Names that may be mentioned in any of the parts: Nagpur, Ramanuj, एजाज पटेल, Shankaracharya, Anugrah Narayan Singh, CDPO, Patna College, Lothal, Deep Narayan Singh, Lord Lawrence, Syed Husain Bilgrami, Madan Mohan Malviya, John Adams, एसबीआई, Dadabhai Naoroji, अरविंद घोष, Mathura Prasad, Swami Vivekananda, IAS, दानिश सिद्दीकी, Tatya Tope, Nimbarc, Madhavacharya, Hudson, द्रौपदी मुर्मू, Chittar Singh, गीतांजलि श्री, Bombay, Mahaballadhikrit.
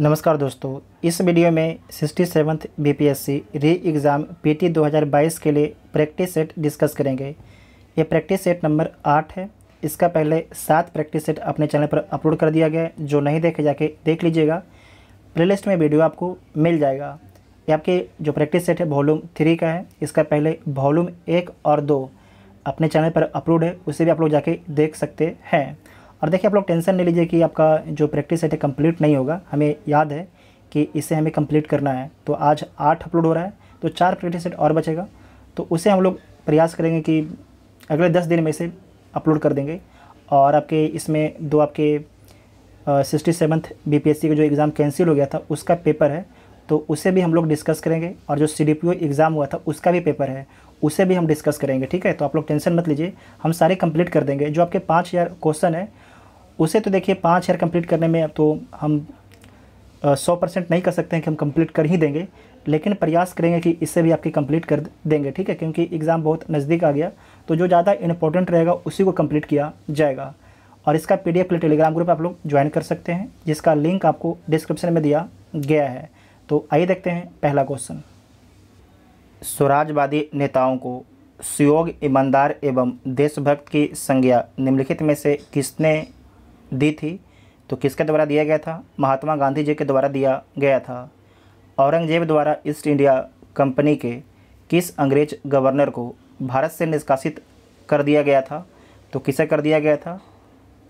नमस्कार दोस्तों, इस वीडियो में 67th BPSC री एग्ज़ाम PT 2022 के लिए प्रैक्टिस सेट डिस्कस करेंगे। ये प्रैक्टिस सेट नंबर 8 है। इसका पहले 7 प्रैक्टिस सेट अपने चैनल पर अपलोड कर दिया गया है। जो नहीं देखे जाके देख लीजिएगा, प्लेलिस्ट में वीडियो आपको मिल जाएगा। ये आपके जो प्रैक्टिस सेट है वॉल्यूम 3 का है। इसका पहले वॉल्यूम 1 और 2 अपने चैनल पर अपलोड है, उसे भी आप लोग जाके देख सकते हैं। और देखिए, आप लोग टेंशन नहीं लीजिए कि आपका जो प्रैक्टिस सेट है कंप्लीट नहीं होगा। हमें याद है कि इसे हमें कंप्लीट करना है। तो आज 8 अपलोड हो रहा है, तो 4 प्रैक्टिस सेट और बचेगा, तो उसे हम लोग प्रयास करेंगे कि अगले 10 दिन में इसे अपलोड कर देंगे। और आपके इसमें 2 आपके 67th BPSC का जो एग्ज़ाम कैंसिल हो गया था उसका पेपर है, तो उसे भी हम लोग डिस्कस करेंगे। और जो CDPO एग्ज़ाम हुआ था उसका भी पेपर है, उसे भी हम डिस्कस करेंगे। ठीक है, तो आप लोग टेंशन मत लीजिए, हम सारे कंप्लीट कर देंगे। जो आपके 5000 क्वेश्चन है उसे तो देखिए 5000 कंप्लीट करने में तो हम 100% नहीं कर सकते हैं कि हम कंप्लीट कर ही देंगे, लेकिन प्रयास करेंगे कि इससे भी आपकी कंप्लीट कर देंगे। ठीक है, क्योंकि एग्ज़ाम बहुत नज़दीक आ गया, तो जो ज़्यादा इंपॉर्टेंट रहेगा उसी को कंप्लीट किया जाएगा। और इसका PDF के लिए टेलीग्राम ग्रुप आप लोग ज्वाइन कर सकते हैं, जिसका लिंक आपको डिस्क्रिप्शन में दिया गया है। तो आइए देखते हैं पहला क्वेश्चन। स्वराजवादी नेताओं को सुयोग, ईमानदार एवं देशभक्त की संज्ञा निम्नलिखित में से किसने दी थी? तो किसके द्वारा दिया गया था? महात्मा गांधी जी के द्वारा दिया गया था। औरंगजेब द्वारा ईस्ट इंडिया कंपनी के किस अंग्रेज गवर्नर को भारत से निष्कासित कर दिया गया था? तो किसे कर दिया गया था?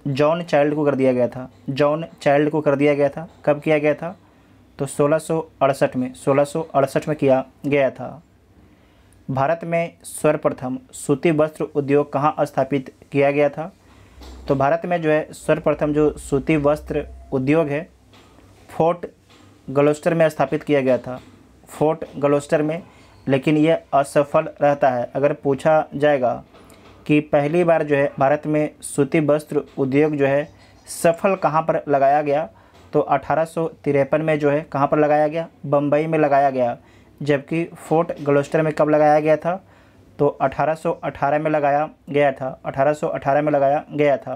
जॉन चाइल्ड को कर दिया गया था। जॉन चाइल्ड को कर दिया गया था। कब किया गया था? तो 1668 में। 1668 में किया गया था। भारत में सर्वप्रथम सूती वस्त्र उद्योग कहाँ स्थापित किया गया था? तो भारत में जो है सर्वप्रथम जो सूती वस्त्र उद्योग है फोर्ट ग्लोस्टर में स्थापित किया गया था। फोर्ट ग्लोस्टर में, लेकिन यह असफल रहता है। अगर पूछा जाएगा कि पहली बार जो है भारत में सूती वस्त्र उद्योग जो है सफल कहाँ पर लगाया गया, तो 1853 में जो है कहाँ पर लगाया गया? बम्बई में लगाया गया। जबकि फोर्ट ग्लोस्टर में कब लगाया गया था? तो 1818 में लगाया गया था। 1818 में लगाया गया था।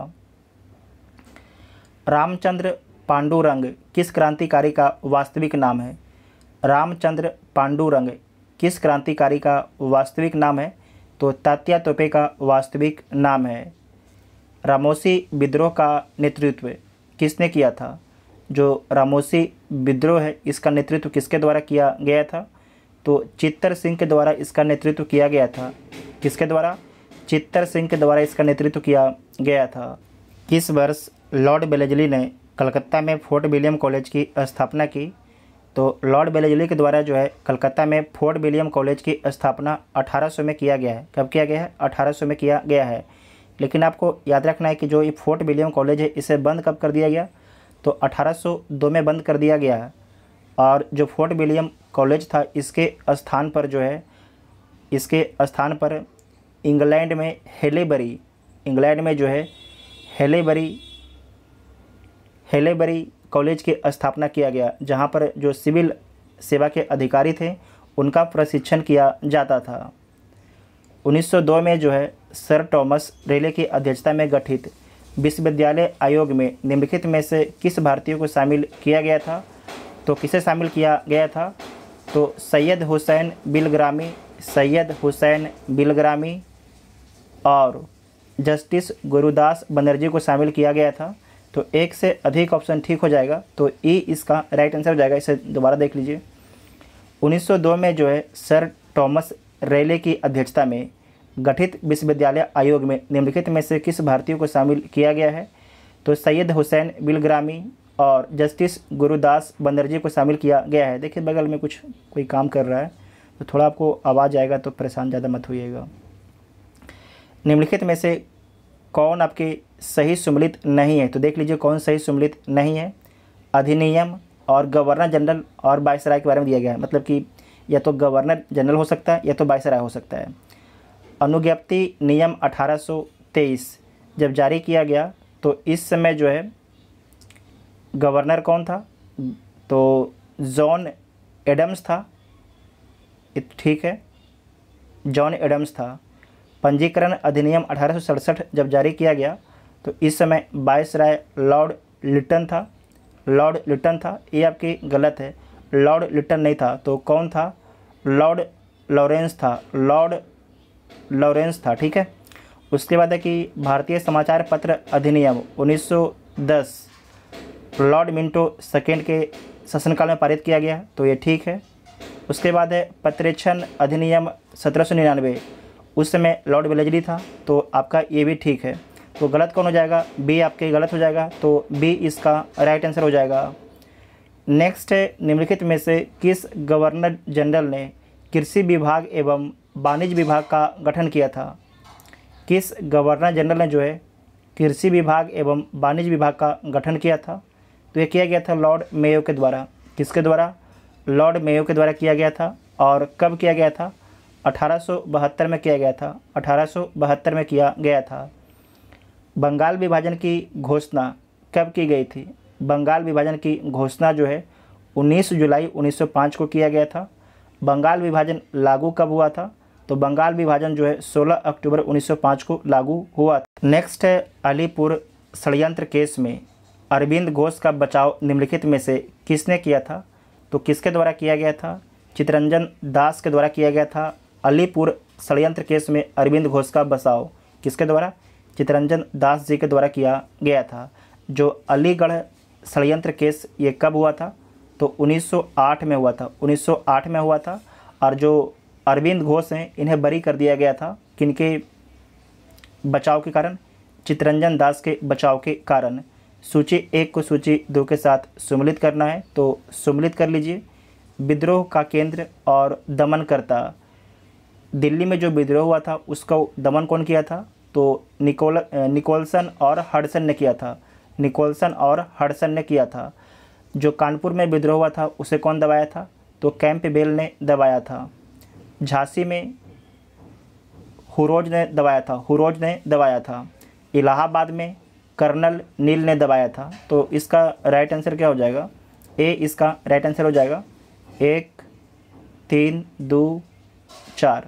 रामचंद्र पांडुरंग किस क्रांतिकारी का वास्तविक नाम है? रामचंद्र पांडुरंग किस क्रांतिकारी का वास्तविक नाम है? तो तात्या तोपे का वास्तविक नाम है। रामोसी विद्रोह का नेतृत्व किसने किया था? जो रामोसी विद्रोह है इसका नेतृत्व किसके द्वारा किया गया था? तो चित्तर सिंह के द्वारा इसका नेतृत्व किया गया था। किसके द्वारा? चित्तर सिंह के द्वारा इसका नेतृत्व किया गया था। किस वर्ष लॉर्ड बेलेजली ने कलकत्ता में फोर्ट विलियम कॉलेज की स्थापना की? तो लॉर्ड बेलेजली के द्वारा जो है कलकत्ता में फोर्ट विलियम कॉलेज की स्थापना 1800 में किया गया है। कब किया गया है? 1800 में किया गया है। लेकिन आपको याद रखना है कि जो ये फोर्ट विलियम कॉलेज है इसे बंद कब कर दिया गया? तो 1802 में बंद कर दिया गया है। और जो फोर्ट विलियम कॉलेज था इसके स्थान पर जो है इंग्लैंड में हेलेबरी, हेलेबरी कॉलेज की स्थापना किया गया, जहां पर जो सिविल सेवा के अधिकारी थे उनका प्रशिक्षण किया जाता था। 1902 में जो है सर टॉमस रेले की अध्यक्षता में गठित विश्वविद्यालय आयोग में निम्नलिखित में से किस भारतीय को शामिल किया गया था? तो किसे शामिल किया गया था? तो सैयद हुसैन बिलग्रामी, और जस्टिस गुरुदास बनर्जी को शामिल किया गया था। तो 1 से अधिक ऑप्शन ठीक हो जाएगा, तो ई इसका राइट आंसर हो जाएगा। इसे दोबारा देख लीजिए। 1902 में जो है सर टॉमस रेले की अध्यक्षता में गठित विश्वविद्यालय आयोग में निम्नलिखित में से किस भारतीय को शामिल किया गया है? तो सैयद हुसैन बिलग्रामी और जस्टिस गुरुदास बनर्जी को शामिल किया गया है। देखिए, बगल में कुछ कोई काम कर रहा है, तो थोड़ा आपको आवाज़ आएगा, तो परेशान ज़्यादा मत होइएगा। निम्नलिखित में से कौन आपके सही सम्मिलित नहीं है? तो देख लीजिए कौन सही सम्मिलित नहीं है। अधिनियम और गवर्नर जनरल और वायसराय के बारे में दिया गया है, मतलब कि या तो गवर्नर जनरल हो सकता है या तो वायसराय हो सकता है। अनुज्ञप्ति नियम 1823 जब जारी किया गया, तो इस समय जो है गवर्नर कौन था? तो जॉन एडम्स था। ठीक है, जॉन एडम्स था। पंजीकरण अधिनियम 1867 जब जारी किया गया, तो इस समय वायसराय लॉर्ड लिटन था। लॉर्ड लिटन था, ये आपकी गलत है, लॉर्ड लिटन नहीं था। तो कौन था? लॉर्ड लॉरेंस था, लॉर्ड लॉरेंस था, ठीक है। उसके बाद है कि भारतीय समाचार पत्र अधिनियम 1910 लॉर्ड मिंटो सेकेंड के शासनकाल में पारित किया गया, तो ये ठीक है। उसके बाद है पत्रेक्षण अधिनियम 1799, उस समय लॉर्ड वेलेजली था, तो आपका ये भी ठीक है। तो गलत कौन हो जाएगा? बी आपके गलत हो जाएगा, तो बी इसका राइट आंसर हो जाएगा। नेक्स्ट है निम्नलिखित में से किस गवर्नर जनरल ने कृषि विभाग एवं वाणिज्य विभाग का गठन किया था? किस गवर्नर जनरल ने जो है कृषि विभाग एवं वाणिज्य विभाग का गठन किया था? तो ये किया गया था लॉर्ड मेयो के द्वारा। किसके द्वारा? लॉर्ड मेयो के द्वारा किया गया था। और कब किया गया था? 1872 में किया गया था, 1872 में किया गया था। बंगाल विभाजन की घोषणा कब की गई थी? बंगाल विभाजन की घोषणा जो है 19 जुलाई 1905 को किया गया था। बंगाल विभाजन लागू कब हुआ था? तो बंगाल विभाजन जो है 16 अक्टूबर 1905 को लागू हुआ था। नेक्स्ट है अलीपुर षड्यंत्र केस में अरविंद घोष का बचाव निम्नलिखित में से किसने किया था? तो किसके द्वारा किया गया था? चितरंजन दास के द्वारा किया गया था। अलीपुर षड्यंत्र केस में अरविंद घोष का बचाव किसके द्वारा? चितरंजन दास जी के द्वारा किया गया था। जो अलीगढ़ षड्यंत्र केस ये कब हुआ था? तो 1908 में हुआ था, 1908 में हुआ था। और जो अरविंद घोष हैं इन्हें बरी कर दिया गया था, किनके बचाव के कारण? चितरंजन दास के बचाव के कारण। सूची एक को सूची दो के साथ सम्मिलित करना है, तो सम्मिलित कर लीजिए। विद्रोह का केंद्र और दमनकर्ता, दिल्ली में जो विद्रोह हुआ था उसका दमन कौन किया था? तो निकोलसन और हडसन ने किया था, निकोलसन और हडसन ने किया था। जो कानपुर में विद्रोह हुआ था उसे कौन दबाया था? तो कैंपबेल ने दबाया था। झांसी में हुरोज ने दबाया था, हुरोज ने दबाया था। इलाहाबाद में कर्नल नील ने दबाया था। तो इसका राइट आंसर क्या हो जाएगा? ए इसका राइट आंसर हो जाएगा। 1, 3, 2, 4।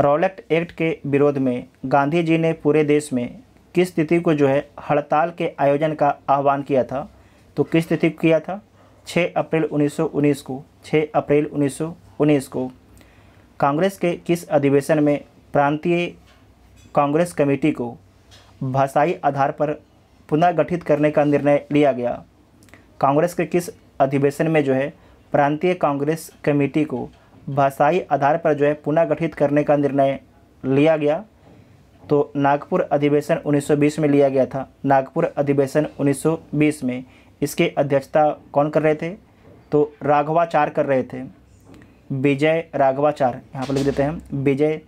रॉलेट एक्ट के विरोध में गांधी जी ने पूरे देश में किस तिथि को जो है हड़ताल के आयोजन का आह्वान किया था? तो किस तिथि को किया था? 6 अप्रैल 1919 को, 6 अप्रैल 1919 को। कांग्रेस के किस अधिवेशन में प्रांतीय कांग्रेस कमेटी को भाषाई आधार पर पुनर्गठित करने का निर्णय लिया गया? कांग्रेस के किस अधिवेशन में जो है प्रांतीय कांग्रेस कमेटी को भाषाई आधार पर जो है पुनर्गठित करने का निर्णय लिया गया? तो नागपुर अधिवेशन 1920 में लिया गया था, नागपुर अधिवेशन 1920 में। इसकी अध्यक्षता कौन कर रहे थे? तो राघवाचार्य कर रहे थे, विजय राघवाचार्य। यहाँ पर लिख देते हैं विजय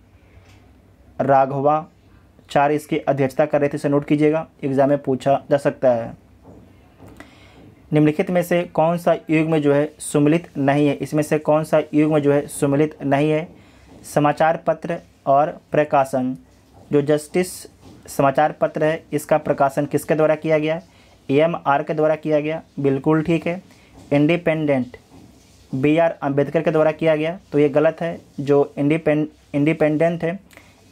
राघवाचार्य इसकी अध्यक्षता कर रहे थे। इसे नोट कीजिएगा, एग्जाम में पूछा जा सकता है। निम्नलिखित में से कौन सा युग में जो है सम्मिलित नहीं है? इसमें से कौन सा युग में जो है सम्मिलित नहीं है? समाचार पत्र और प्रकाशन। जो जस्टिस समाचार पत्र है इसका प्रकाशन किसके द्वारा किया गया? AMR के द्वारा किया गया, बिल्कुल ठीक है। इंडिपेंडेंट BR अम्बेडकर के द्वारा किया गया, तो ये गलत है। जो इंडिपेंडेंट है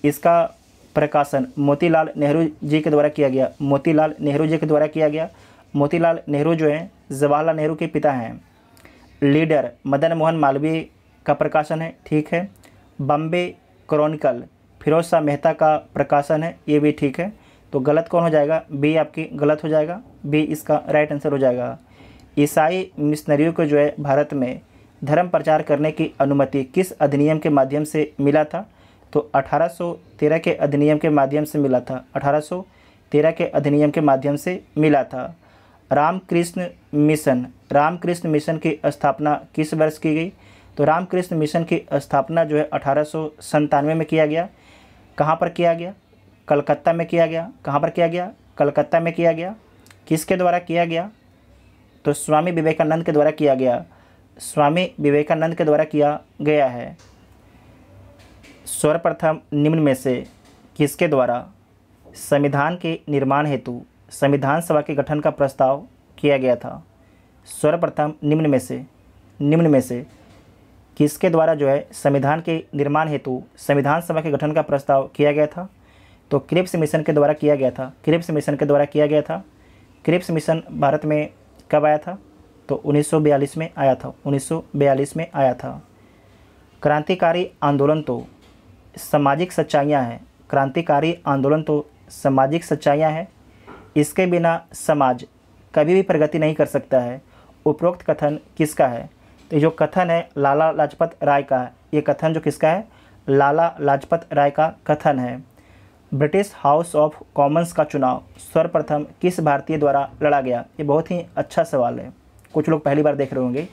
इसका प्रकाशन मोतीलाल नेहरू जी के द्वारा किया गया, मोतीलाल नेहरू जी के द्वारा किया गया। मोतीलाल नेहरू जो हैं जवाहरलाल नेहरू के पिता हैं। लीडर मदन मोहन मालवीय का प्रकाशन है, ठीक है। बम्बे क्रॉनिकल फिरोज शाह मेहता का प्रकाशन है, ये भी ठीक है। तो गलत कौन हो जाएगा? बी आपकी गलत हो जाएगा, बी इसका राइट आंसर हो जाएगा। ईसाई मिशनरियों को जो है भारत में धर्म प्रचार करने की अनुमति किस अधिनियम के माध्यम से मिला था? तो 1813 के अधिनियम के माध्यम से मिला था, 1813 के अधिनियम के माध्यम से मिला था। रामकृष्ण मिशन, रामकृष्ण मिशन की स्थापना किस वर्ष की गई? तो रामकृष्ण मिशन की स्थापना जो है 1897 में किया गया। कहाँ पर किया गया? कलकत्ता में किया गया। कहाँ पर किया गया? कलकत्ता में किया गया। किसके द्वारा किया गया? तो स्वामी विवेकानंद के द्वारा किया गया, स्वामी विवेकानंद के द्वारा किया गया है। सर्वप्रथम निम्न में से किसके द्वारा संविधान के निर्माण हेतु संविधान सभा के गठन का प्रस्ताव किया गया था? सर्वप्रथम निम्न में से किसके द्वारा जो है संविधान के निर्माण हेतु संविधान सभा के गठन का प्रस्ताव किया गया था? तो क्रिप्स मिशन के द्वारा किया गया था, क्रिप्स मिशन के द्वारा किया गया था। क्रिप्स मिशन भारत में कब आया था? तो 1942 में आया था, 1942 में आया था। क्रांतिकारी आंदोलन तो सामाजिक सच्चाइयाँ हैं, क्रांतिकारी आंदोलन तो सामाजिक सच्चाइयाँ हैं, इसके बिना समाज कभी भी प्रगति नहीं कर सकता है। उपरोक्त कथन किसका है? तो जो कथन है लाला लाजपत राय का है। ये कथन जो किसका है? लाला लाजपत राय का कथन है। ब्रिटिश हाउस ऑफ कॉमन्स का चुनाव सर्वप्रथम किस भारतीय द्वारा लड़ा गया? ये बहुत ही अच्छा सवाल है, कुछ लोग पहली बार देख रहे होंगे।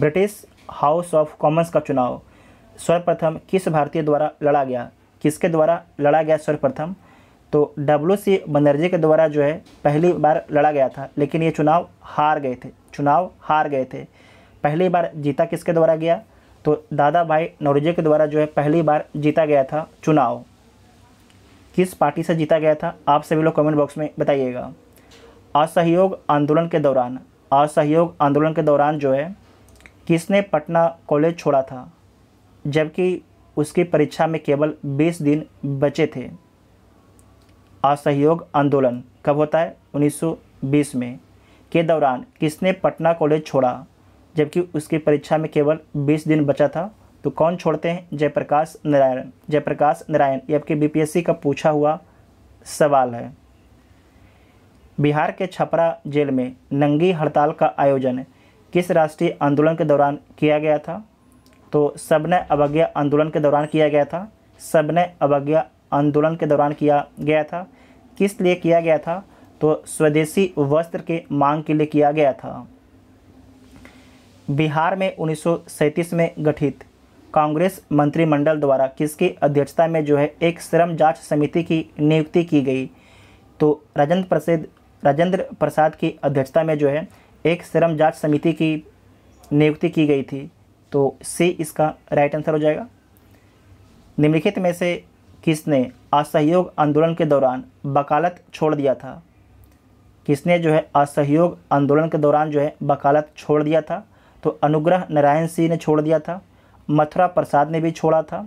ब्रिटिश हाउस ऑफ कॉमन्स का चुनाव सर्वप्रथम किस भारतीय द्वारा लड़ा गया? किसके द्वारा लड़ा गया सर्वप्रथम? तो WC बनर्जी के द्वारा जो है पहली बार लड़ा गया था, लेकिन ये चुनाव हार गए थे, चुनाव हार गए थे। पहली बार जीता किसके द्वारा गया? तो दादा भाई नौरोजी के द्वारा जो है पहली बार जीता गया था चुनाव। किस पार्टी से जीता गया था? आप सभी लोग कमेंट बॉक्स में बताइएगा। असहयोग आंदोलन के दौरान, असहयोग आंदोलन के दौरान जो है किसने पटना कॉलेज छोड़ा था, जबकि उसकी परीक्षा में केवल 20 दिन बचे थे? असहयोग आंदोलन कब होता है? 1920 में। के दौरान किसने पटना कॉलेज छोड़ा, जबकि उसकी परीक्षा में केवल 20 दिन बचा था? तो कौन छोड़ते हैं? जयप्रकाश नारायण, जयप्रकाश नारायण। ये आपके BPSC का पूछा हुआ सवाल है। बिहार के छपरा जेल में नंगी हड़ताल का आयोजन किस राष्ट्रीय आंदोलन के दौरान किया गया था? तो सबने अवज्ञा आंदोलन के दौरान किया गया था, सबने अवज्ञा आंदोलन के दौरान किया गया था। किस लिए किया गया था? तो स्वदेशी वस्त्र के मांग के लिए किया गया था। बिहार में 1937 में गठित कांग्रेस मंत्रिमंडल द्वारा किसकी अध्यक्षता में जो है एक श्रम जांच समिति की नियुक्ति की गई? तो राजेंद्र प्रसाद की अध्यक्षता में जो है एक श्रम जांच समिति की नियुक्ति की गई थी। तो C इसका राइट आंसर हो जाएगा। निम्नलिखित में से किसने असहयोग आंदोलन के दौरान वकालत छोड़ दिया था? किसने जो है असहयोग आंदोलन के दौरान जो है वकालत छोड़ दिया था? तो अनुग्रह नारायण सिंह ने छोड़ दिया था, मथुरा प्रसाद ने भी छोड़ा था,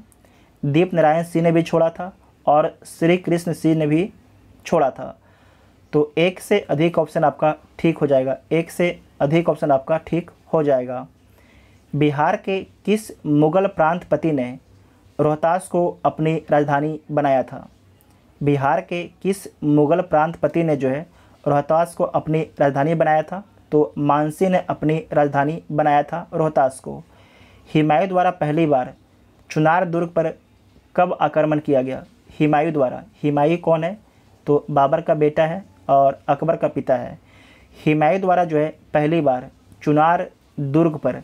दीप नारायण सिंह ने भी छोड़ा था और श्री कृष्ण सिंह ने भी छोड़ा था। तो एक से अधिक ऑप्शन आपका ठीक हो जाएगा, एक से अधिक ऑप्शन आपका ठीक हो जाएगा। बिहार के किस मुग़ल प्रांतपति ने रोहतास को अपनी राजधानी बनाया था? बिहार के किस मुग़ल प्रांतपति ने जो है रोहतास को अपनी राजधानी बनाया था? तो मानसी ने अपनी राजधानी बनाया था रोहतास को। हुमायूं द्वारा पहली बार चुनार दुर्ग पर कब आक्रमण किया गया? हुमायूं द्वारा। हुमायूं कौन है? तो बाबर का बेटा है और अकबर का पिता है। हुमायूं द्वारा जो है पहली बार चुनार दुर्ग पर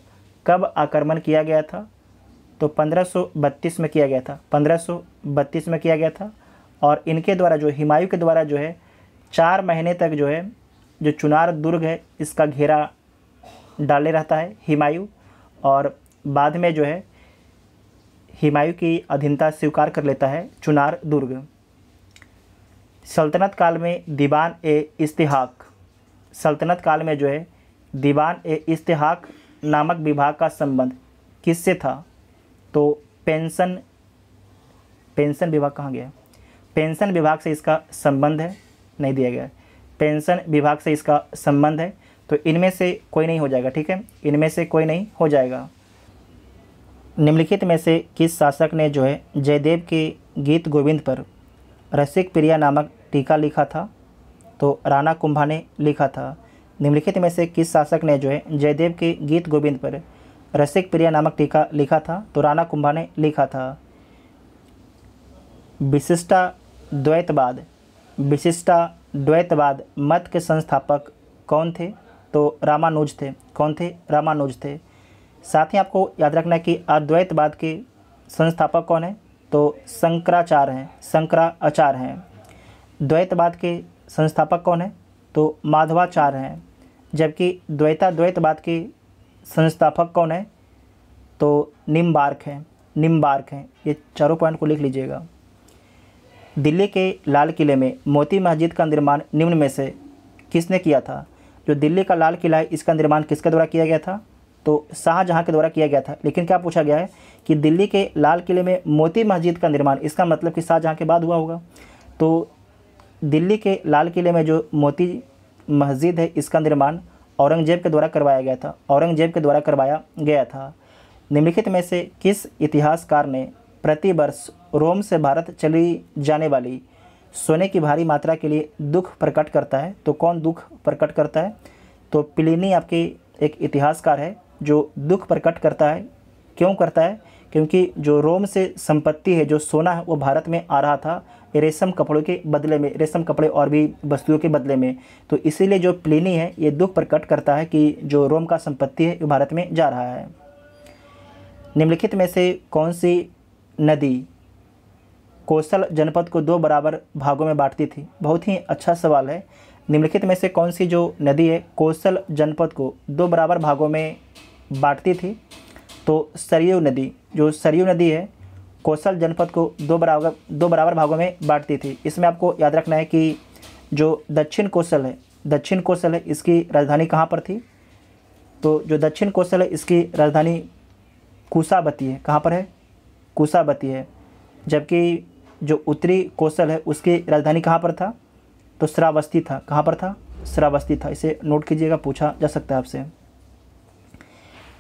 कब आक्रमण किया गया था? तो 1532 में किया गया था, 1532 में किया गया था। और इनके द्वारा जो हुमायूं के द्वारा जो है 4 महीने तक जो है जो चुनार दुर्ग है इसका घेरा डाले रहता है हुमायूं, और बाद में जो है हुमायूं की अधीनता स्वीकार कर लेता है चुनार दुर्ग। सल्तनत काल में दीवान-ए-इस्तिहाक, सल्तनत काल में जो है दीवान-ए-इस्तिहाक नामक विभाग का संबंध किससे था? तो पेंशन विभाग। कहाँ गया? पेंशन विभाग से इसका संबंध है, नहीं दिया गया, पेंशन विभाग से इसका संबंध है। तो इनमें से कोई नहीं हो जाएगा, ठीक है, इनमें से कोई नहीं हो जाएगा। निम्नलिखित में से किस शासक ने जो है जयदेव के गीत गोविंद पर रसिक प्रिया नामक टीका लिखा था? तो राणा कुंभा ने लिखा था। निम्नलिखित में से किस शासक ने जो है जयदेव के गीत गोविंद पर रसिक प्रिया नामक टीका लिखा था? तो राणा कुंभा ने लिखा था। विशिष्टाद्वैतवाद, विशिष्टाद्वैतवाद मत के संस्थापक कौन थे? तो रामानुज थे। कौन थे? रामानुज थे। साथ ही आपको याद रखना है कि अद्वैतवाद के संस्थापक कौन है? तो शंकराचार्य हैं, शंकराचार्य हैं। द्वैतवाद के संस्थापक कौन है? तो माधवाचार्य हैं। जबकि द्वैताद्वैतवाद के संस्थापक कौन है? तो निम्बार्क हैं, निम्बार्क हैं। ये चारों पॉइंट को लिख लीजिएगा। दिल्ली के लाल किले में मोती मस्जिद का निर्माण निम्न में से किसने किया था? जो दिल्ली का लाल किला है इसका निर्माण किसके द्वारा किया गया था? तो शाहजहाँ के द्वारा किया गया था। लेकिन क्या पूछा गया है कि दिल्ली के लाल किले में मोती मस्जिद का निर्माण, इसका मतलब कि शाहजहाँ के बाद हुआ होगा। तो दिल्ली के लाल किले में जो मोती मस्जिद है इसका निर्माण औरंगजेब के द्वारा करवाया गया था निम्नलिखित में से किस इतिहासकार ने प्रतिवर्ष रोम से भारत चली जाने वाली सोने की भारी मात्रा के लिए दुख प्रकट करता है? तो कौन दुख प्रकट करता है? तो प्लिनी आपके एक इतिहासकार है जो दुख प्रकट करता है। क्यों करता है? क्योंकि जो रोम से संपत्ति है, जो सोना है, वो भारत में आ रहा था रेशम कपड़ों के बदले में, रेशम कपड़े और भी वस्तुओं के बदले में। तो इसीलिए जो प्लिनी है ये दुख प्रकट करता है कि जो रोम का संपत्ति है वो भारत में जा रहा है। निम्नलिखित में से कौन सी नदी कोसल जनपद को दो बराबर भागों में बांटती थी? बहुत ही अच्छा सवाल है। निम्नलिखित में से कौन सी जो नदी है कोसल जनपद को दो बराबर भागों में बांटती थी? तो सरयू नदी। जो सरयू नदी है कोसल जनपद को दो बराबर भागों में बांटती थी। इसमें आपको याद रखना है कि जो दक्षिण कोसल है इसकी राजधानी कहाँ पर थी? तो जो दक्षिण कोसल है इसकी राजधानी कुशावती है। कहाँ पर है? कुशावती है। जबकि जो उत्तरी कोसल है उसकी राजधानी कहाँ पर था? तो श्रावस्ती था। कहाँ पर था? श्रावस्ती था। इसे नोट कीजिएगा, पूछा जा सकता है आपसे।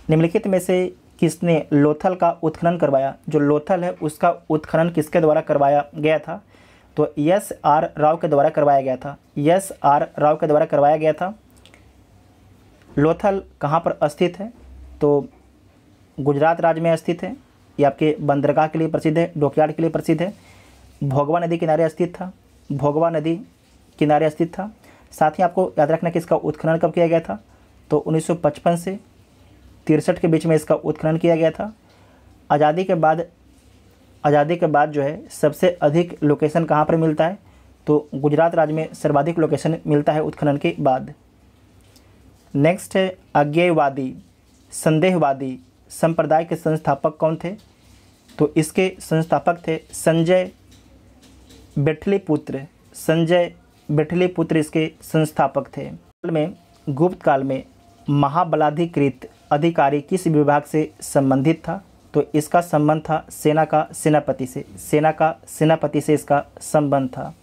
निम्नलिखित में से किसने लोथल का उत्खनन करवाया? जो लोथल है उसका उत्खनन किसके द्वारा करवाया गया था? तो S R राव के द्वारा करवाया गया था। लोथल कहाँ पर स्थित है? तो गुजरात राज्य में स्थित है। ये आपके बंदरगाह के लिए प्रसिद्ध है, डॉकयार्ड के लिए प्रसिद्ध है। भोगवा नदी किनारे स्थित था। साथ ही आपको याद रखना कि इसका उत्खनन कब किया गया था? तो 1955 से 63 के बीच में इसका उत्खनन किया गया था। आज़ादी के बाद जो है सबसे अधिक लोकेशन कहाँ पर मिलता है? तो गुजरात राज्य में सर्वाधिक लोकेशन मिलता है उत्खनन के बाद। नेक्स्ट है अज्ञेयवादी संदेहवादी संप्रदाय के संस्थापक कौन थे? तो इसके संस्थापक थे संजय बेठली पुत्र इसके संस्थापक थे। गुप्त काल में महाबलाधिकृत अधिकारी किस विभाग से संबंधित था? तो इसका संबंध था सेना का सेनापति से इसका संबंध था।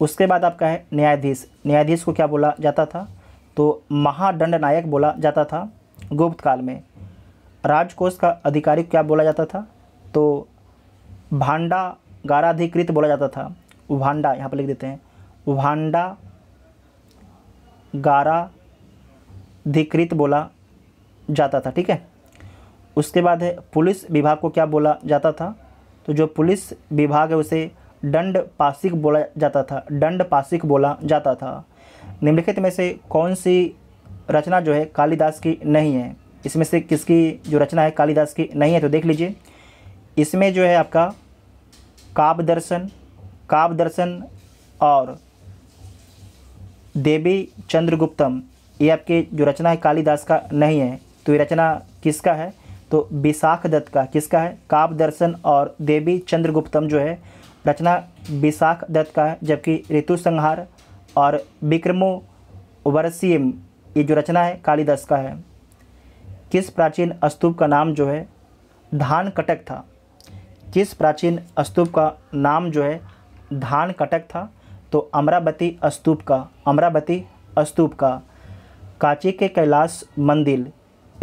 उसके बाद आपका है न्यायाधीश को क्या बोला जाता था? तो महादंडनायक बोला जाता था गुप्त काल में। राजकोष का अधिकारी क्या बोला जाता था? तो भांडागाराधिकृत बोला जाता था। भांडा यहाँ पर लिख देते हैं, भांडागाराधिकृत बोला जाता था। ठीक है। उसके बाद है पुलिस विभाग को क्या बोला जाता था? तो जो पुलिस विभाग है उसे दंड पासिक बोला जाता था। निम्नलिखित में से कौन सी रचना जो है कालिदास की नहीं है? इसमें से किसकी जो रचना है कालिदास की नहीं है? तो देख लीजिए, इसमें जो है आपका काव्य दर्शन और देवी चंद्रगुप्तम, ये आपके जो रचना है कालिदास का नहीं है। तो ये रचना किसका है? तो विशाख दत्त का। किसका है? काव्य दर्शन और देवी चंद्रगुप्तम जो है रचना विशाख दत्त का है। जबकि ऋतुसंहार और विक्रमोर्वशीयम ये जो रचना है कालिदास का है। किस प्राचीन स्तूप का नाम जो है धान कटक था? तो अमरावती स्तूप का। कांची के कैलाश मंदिर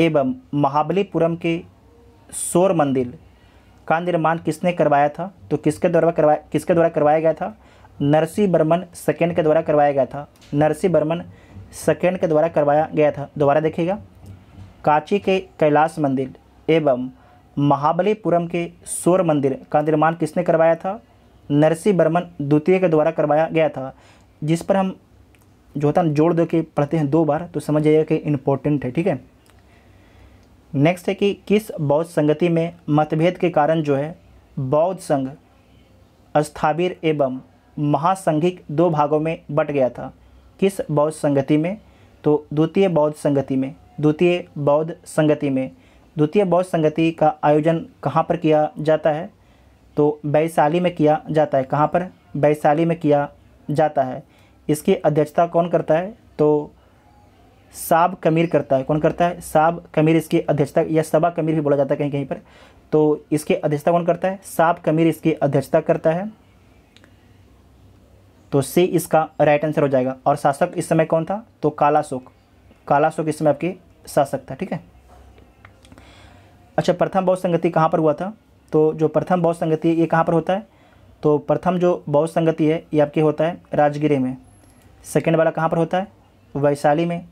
एवं महाबलीपुरम के शोर मंदिर का निर्माण किसने करवाया था? तो किसके द्वारा करवाया गया था? नरसी बर्मन सेकेंड के द्वारा करवाया गया था। दोबारा देखिएगा, कांची के कैलाश मंदिर एवं महाबलीपुरम के शोर मंदिर का निर्माण किसने करवाया था? नरसी बर्मन द्वितीय के द्वारा करवाया गया था। जिस पर हम जो होता है जोड़ दो के पढ़ते हैं दो बार, तो समझ जाइएगा कि इम्पोर्टेंट है। ठीक है। नेक्स्ट है कि किस बौद्ध संगति में मतभेद के कारण जो है बौद्ध संघ स्थावीर एवं महासंघिक दो भागों में बंट गया था? किस बौद्ध संगति में? तो द्वितीय बौद्ध संगति में। द्वितीय बौद्ध संगति का आयोजन कहाँ पर किया जाता है? तो वैशाली में किया जाता है। कहाँ पर? वैशाली में किया जाता है। इसकी अध्यक्षता कौन करता है? तो साब कमीर इसकी अध्यक्षता, या सबा कमीर भी बोला जाता है कहीं कहीं पर। तो इसकी अध्यक्षता कौन करता है? साब कमीर इसकी अध्यक्षता करता है। तो सी इसका राइट आंसर हो जाएगा। और शासक इस समय कौन था? तो कालाशोक, कालाशोक इस समय आपकी शासक था। ठीक है। अच्छा, प्रथम बौद्ध संगति कहाँ पर हुआ था? तो जो प्रथम बौद्ध संगति ये कहाँ पर होता है? तो प्रथम जो बौद्ध संगति है ये आपके होता है राजगिरे में, सेकंड वाला कहाँ पर होता है? वैशाली में,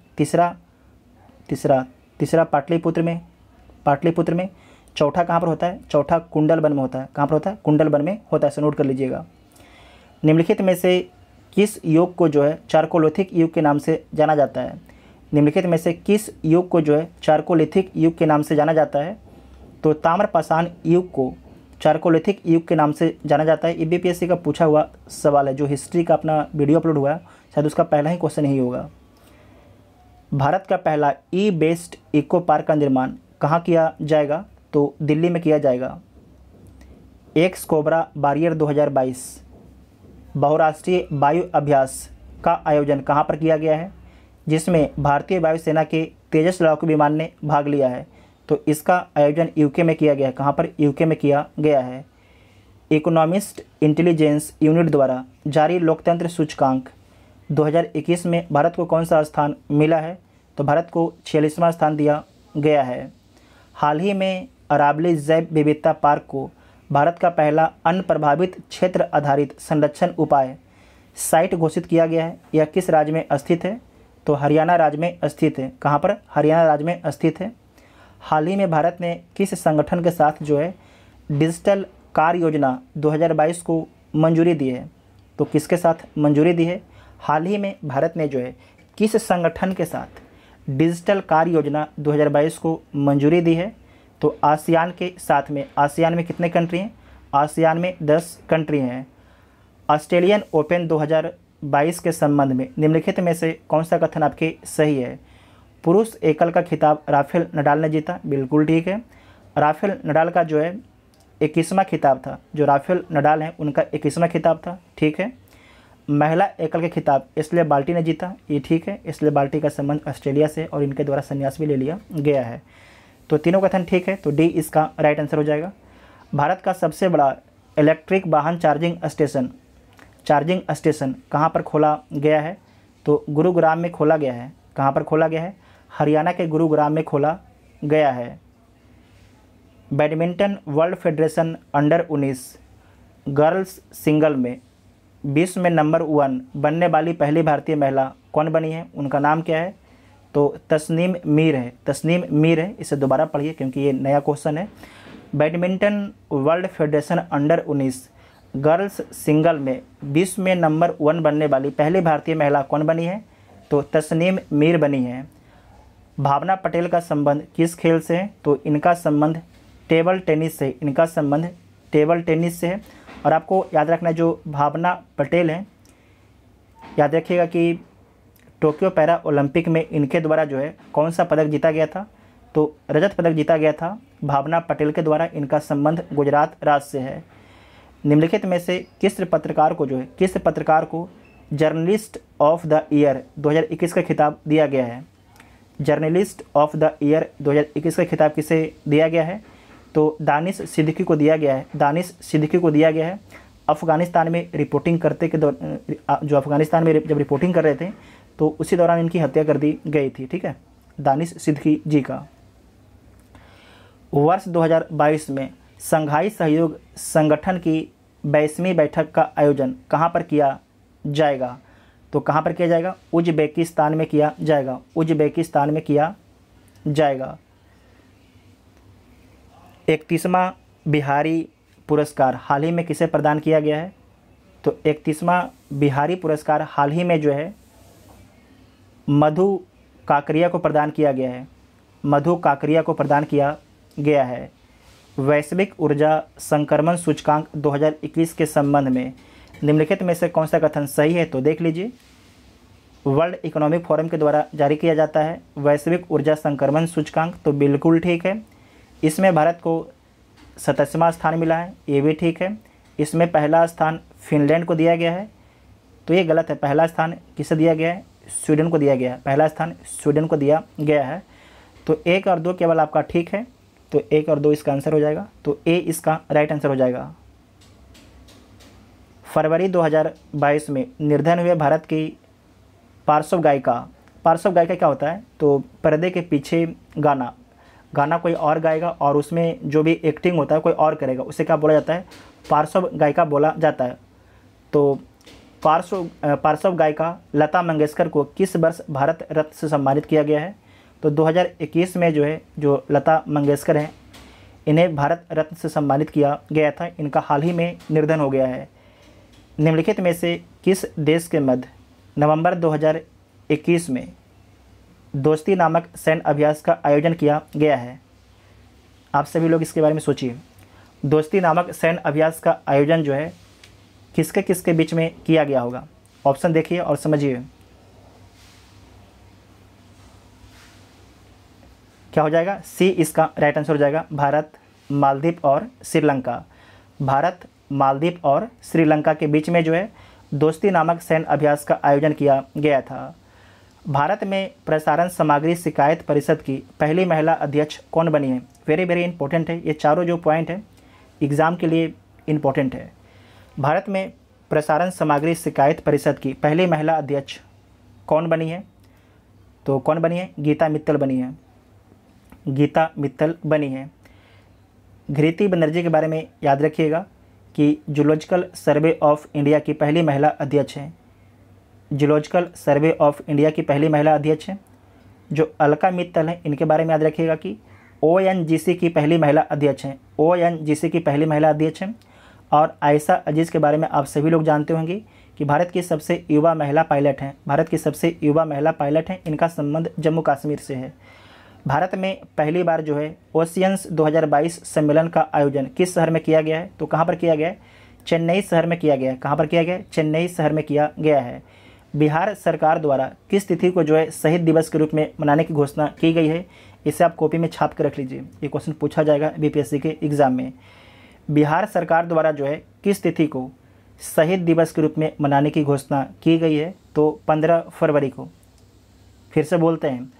तीसरा पाटलिपुत्र में, चौथा कहाँ पर होता है? चौथा कुंडलबन में होता है। कहाँ पर होता है? कुंडलबन में होता है। सो नोट कर लीजिएगा। निम्नलिखित में से किस युग को जो है चारकोलिथिक युग के नाम से जाना जाता है? निम्नलिखित में से किस युग को जो है चारकोलिथिक युग के नाम से जाना जाता है? तो ताम्रपाषाण युग को चारकोलिथिक युग के नाम से जाना जाता है। ये बीपीएससी का पूछा हुआ सवाल है, जो हिस्ट्री का अपना वीडियो अपलोड हुआ है, शायद उसका पहला ही क्वेश्चन ही होगा। भारत का पहला ई बेस्ड इको पार्क का निर्माण कहाँ किया जाएगा? तो दिल्ली में किया जाएगा। एक्स कोबरा बारियर 2022 बहुराष्ट्रीय वायु अभ्यास का आयोजन कहाँ पर किया गया है, जिसमें भारतीय वायुसेना के तेजस लड़ाकू विमान ने भाग लिया है? तो इसका आयोजन यूके में किया गया है। कहाँ पर? यूके में किया गया है। इकोनॉमिस्ट इंटेलिजेंस यूनिट द्वारा जारी लोकतंत्र सूचकांक 2021 में भारत को कौन सा स्थान मिला है? तो भारत को 46वां स्थान दिया गया है। हाल ही में अरावली जैव विविधता पार्क को भारत का पहला अनप्रभावित क्षेत्र आधारित संरक्षण उपाय साइट घोषित किया गया है। यह किस राज्य में स्थित है? तो हरियाणा राज्य में स्थित है। कहाँ पर? हरियाणा राज्य में स्थित है। हाल ही में भारत ने किस संगठन के साथ जो है डिजिटल कार्य योजना 2022 को मंजूरी दी है? तो किसके साथ मंजूरी दी है? हाल ही में भारत ने जो है किस संगठन के साथ डिजिटल कार्य योजना 2022 को मंजूरी दी है? तो आसियान के साथ में। आसियान में कितने कंट्री हैं? आसियान में 10 कंट्री हैं। ऑस्ट्रेलियन ओपन 2022 के संबंध में निम्नलिखित में से कौन सा कथन आपके सही है? पुरुष एकल का खिताब राफेल नडाल ने जीता, बिल्कुल ठीक है। राफेल नडाल का जो है 21वां खिताब था, जो राफेल नडाल हैं उनका 21वां खिताब था, ठीक है। महिला एकल के खिताब इसलिए बाल्टी ने जीता, ये ठीक है, इसलिए बाल्टी का संबंध ऑस्ट्रेलिया से और इनके द्वारा संन्यास भी ले लिया गया है। तो तीनों कथन ठीक है, तो डी इसका राइट आंसर हो जाएगा। भारत का सबसे बड़ा इलेक्ट्रिक वाहन चार्जिंग स्टेशन कहाँ पर खोला गया है? तो गुरुग्राम में खोला गया है। कहाँ पर खोला गया है? हरियाणा के गुरुग्राम में खोला गया है। Badminton world federation under 19 girls single में विश्व में नंबर 1 बनने वाली पहली भारतीय महिला कौन बनी है? उनका नाम क्या है? तो तस्नीम मीर है। तस्नीम मीर है। इसे दोबारा पढ़िए क्योंकि ये नया क्वेश्चन है। Badminton world federation under 19 girls single में विश्व में नंबर 1 बनने वाली पहली भारतीय महिला कौन बनी है? तो तस्नीम मीर बनी है। भावना पटेल का संबंध किस खेल से है? तो इनका संबंध टेबल टेनिस से। इनका संबंध टेबल टेनिस से है। और आपको याद रखना जो भावना पटेल हैं, याद रखिएगा कि टोक्यो पैरा ओलंपिक में इनके द्वारा जो है कौन सा पदक जीता गया था? तो रजत पदक जीता गया था भावना पटेल के द्वारा। इनका संबंध गुजरात राज्य से है। निम्नलिखित में से किस पत्रकार को जर्नलिस्ट ऑफ द ईयर 2021 का खिताब दिया गया है? जर्नलिस्ट ऑफ द ईयर 2021 का खिताब किसे दिया गया है? तो दानिश सिद्दीकी को दिया गया है। दानिश सिद्दीकी को दिया गया है। अफ़गानिस्तान में रिपोर्टिंग करते के दौरान, जो अफ़गानिस्तान में जब रिपोर्टिंग कर रहे थे तो उसी दौरान इनकी हत्या कर दी गई थी, ठीक है, दानिश सिद्दीकी जी का। वर्ष 2022 में शंघाई सहयोग संगठन की 22वीं बैठक का आयोजन कहाँ पर किया जाएगा? तो कहाँ पर किया जाएगा? उज्बेकिस्तान में किया जाएगा। उज्बेकिस्तान में किया जाएगा। 31वां बिहारी पुरस्कार हाल ही में किसे प्रदान किया गया है? तो 31वां बिहारी पुरस्कार हाल ही में जो है मधु काकरिया को प्रदान किया गया है। मधु काकरिया को प्रदान किया गया है। वैश्विक ऊर्जा संक्रमण सूचकांक 2021 के संबंध में निम्नलिखित में से कौन सा कथन सही है? तो देख लीजिए, वर्ल्ड इकोनॉमिक फोरम के द्वारा जारी किया जाता है वैश्विक ऊर्जा संक्रमण सूचकांक, तो बिल्कुल ठीक है। इसमें भारत को 70वां स्थान मिला है, ये भी ठीक है। इसमें पहला स्थान फिनलैंड को दिया गया है, तो ये गलत है। पहला स्थान किसे दिया गया है? स्वीडन को दिया गया है। पहला स्थान स्वीडन को दिया गया है। तो 1 और 2 केवल आपका ठीक है, तो 1 और 2 इसका आंसर हो जाएगा। तो ए इसका राइट आंसर हो जाएगा। फरवरी 2022 में निर्धन हुए भारत की पार्श्व गायिका क्या होता है, तो पर्दे के पीछे गाना कोई और गाएगा और उसमें जो भी एक्टिंग होता है कोई और करेगा, उसे क्या बोला जाता है, पार्श्व गायिका बोला जाता है। तो पार्श्व गायिका लता मंगेशकर को किस वर्ष भारत रत्न से सम्मानित किया गया है, तो 2021 में जो लता मंगेशकर हैं इन्हें भारत रत्न से सम्मानित किया गया था। इनका हाल ही में निर्धन हो गया है। निम्नलिखित में से किस देश के मध्य नवंबर 2021 में दोस्ती नामक सैन्य अभ्यास का आयोजन किया गया है? आप सभी लोग इसके बारे में सोचिए। दोस्ती नामक सैन्य अभ्यास का आयोजन जो है किसके किसके बीच में किया गया होगा? ऑप्शन देखिए और समझिए। क्या हो जाएगा, सी इसका राइट आंसर हो जाएगा, भारत, मालदीव और श्रीलंका। भारत, मालदीव और श्रीलंका के बीच में जो है दोस्ती नामक सैन्य अभ्यास का आयोजन किया गया था। भारत में प्रसारण सामग्री शिकायत परिषद की पहली महिला अध्यक्ष कौन बनी है? वेरी वेरी इंपॉर्टेंट है, ये चारों जो पॉइंट है एग्ज़ाम के लिए इम्पोर्टेंट है। भारत में प्रसारण सामग्री शिकायत परिषद की पहली महिला अध्यक्ष कौन बनी है? तो कौन बनी है, गीता मित्तल बनी है, गीता मित्तल बनी है। घृति बनर्जी के बारे में याद रखिएगा कि जूलॉजिकल सर्वे ऑफ इंडिया की पहली महिला अध्यक्ष हैं, जियोलॉजिकल सर्वे ऑफ इंडिया की पहली महिला अध्यक्ष हैं। जो अलका मित्तल हैं इनके बारे में याद रखिएगा कि ओएनजीसी की पहली महिला अध्यक्ष हैं, ओएनजीसी की पहली महिला अध्यक्ष हैं। और आयशा अजीज़ के बारे में आप सभी लोग जानते होंगे कि भारत की सबसे युवा महिला पायलट हैं, भारत की सबसे युवा महिला पायलट हैं। इनका संबंध जम्मू कश्मीर से है। भारत में पहली बार जो है ओशियंस 2022 सम्मेलन का आयोजन किस शहर में किया गया है? तो कहाँ पर किया गया है, चेन्नई शहर में किया गया है। कहाँ पर किया गया है, चेन्नई शहर में किया गया है। बिहार सरकार द्वारा किस तिथि को जो है शहीद दिवस के रूप में मनाने की घोषणा की गई है? इसे आप कॉपी में छाप कर रख लीजिए, ये क्वेश्चन पूछा जाएगा बीपीएससी के एग्ज़ाम में। बिहार सरकार द्वारा जो है किस तिथि को शहीद दिवस के रूप में मनाने की घोषणा की गई है? तो 15 फरवरी को। फिर से बोलते हैं,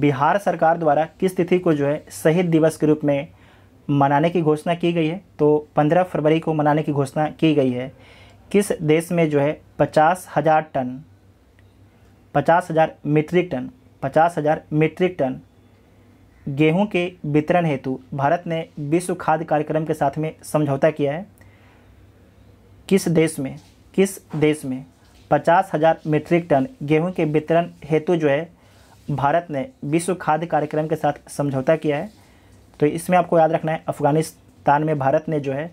बिहार सरकार द्वारा किस तिथि को जो है शहीद दिवस के रूप में मनाने की घोषणा की गई है? तो 15 फरवरी को मनाने की घोषणा की गई है। किस देश में जो है 50,000 टन 50,000 मीट्रिक टन गेहूं के वितरण हेतु भारत ने विश्व खाद्य कार्यक्रम के साथ में समझौता किया है? किस देश में 50,000 मीट्रिक टन गेहूं के वितरण हेतु जो है भारत ने विश्व खाद्य कार्यक्रम के साथ समझौता किया है? तो इसमें आपको याद रखना है अफगानिस्तान में भारत ने जो है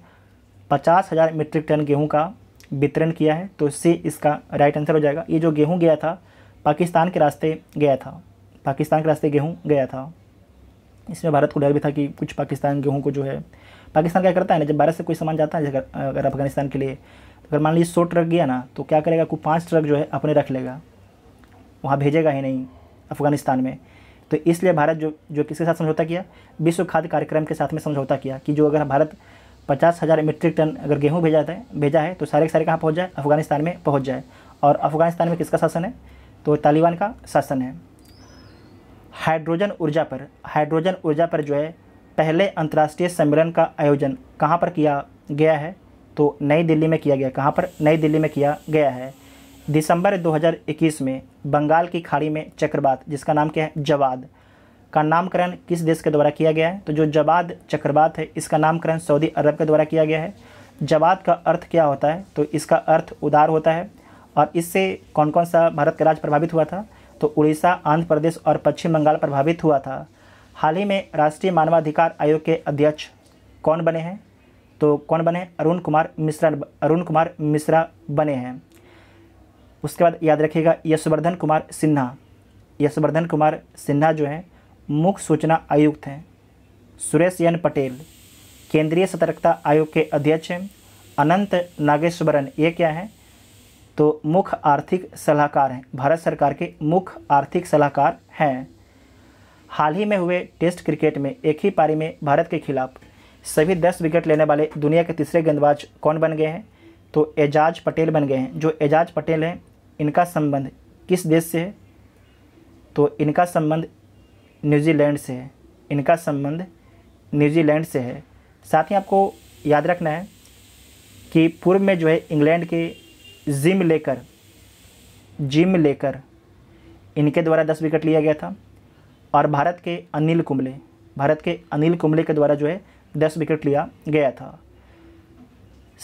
50,000 मीट्रिक टन गेहूँ का वितरण किया है। तो सी इसका राइट आंसर हो जाएगा। ये जो गेहूँ गया था पाकिस्तान के रास्ते गया था, पाकिस्तान के रास्ते गेहूँ गया था। इसमें भारत को डर भी था कि कुछ पाकिस्तान गेहूँ को जो है, पाकिस्तान क्या करता है ना, जब भारत से कोई सामान जाता है अगर अफगानिस्तान के लिए, अगर मान लीजिए 100 ट्रक गया ना तो क्या करेगा, कोई 5 ट्रक जो है अपने रख लेगा, वहाँ भेजेगा ही नहीं अफगानिस्तान में। तो इसलिए भारत जो किसके साथ समझौता किया, विश्व खाद्य कार्यक्रम के साथ में समझौता किया कि जो अगर भारत 50,000 मीट्रिक टन अगर गेहूँ भेजा है तो सारे के सारे कहाँ पहुँच जाए, अफगानिस्तान में पहुँच जाए। और अफगानिस्तान में किसका शासन है, तो तालिबान का शासन है। हाइड्रोजन ऊर्जा पर जो है पहले अंतर्राष्ट्रीय सम्मेलन का आयोजन कहाँ पर किया गया है? तो नई दिल्ली में किया गया। कहाँ पर, नई दिल्ली में किया गया है। दिसंबर 2021 में बंगाल की खाड़ी में चक्रवात जिसका नाम क्या है, जवाद, का नामकरण किस देश के द्वारा किया गया है? तो जो जवाद चक्रवात है इसका नामकरण सऊदी अरब के द्वारा किया गया है। जवाद का अर्थ क्या होता है? तो इसका अर्थ उदार होता है। और इससे कौन कौन सा भारत का राज्य प्रभावित हुआ था? तो उड़ीसा, आंध्र प्रदेश और पश्चिम बंगाल प्रभावित हुआ था। हाल ही में राष्ट्रीय मानवाधिकार आयोग के अध्यक्ष कौन बने हैं? तो कौन बने, अरुण कुमार मिश्रा बने हैं। उसके बाद याद रखिएगा यशवर्धन कुमार सिन्हा जो हैं मुख्य सूचना आयुक्त हैं। सुरेश एन पटेल केंद्रीय सतर्कता आयोग के अध्यक्ष हैं। अनंत नागेश्वरन ये क्या हैं, तो मुख्य आर्थिक सलाहकार हैं, भारत सरकार के मुख्य आर्थिक सलाहकार हैं। हाल ही में हुए टेस्ट क्रिकेट में एक ही पारी में भारत के खिलाफ सभी 10 विकेट लेने वाले दुनिया के तीसरे गेंदबाज कौन बन गए हैं? तो एजाज पटेल बन गए हैं। जो एजाज पटेल हैं इनका संबंध किस देश से है? तो इनका संबंध न्यूजीलैंड से है, इनका संबंध न्यूजीलैंड से है। साथ ही आपको याद रखना है कि पूर्व में जो है इंग्लैंड के जिम लेकर इनके द्वारा 10 विकेट लिया गया था और भारत के अनिल कुंबले के द्वारा जो है 10 विकेट लिया गया था।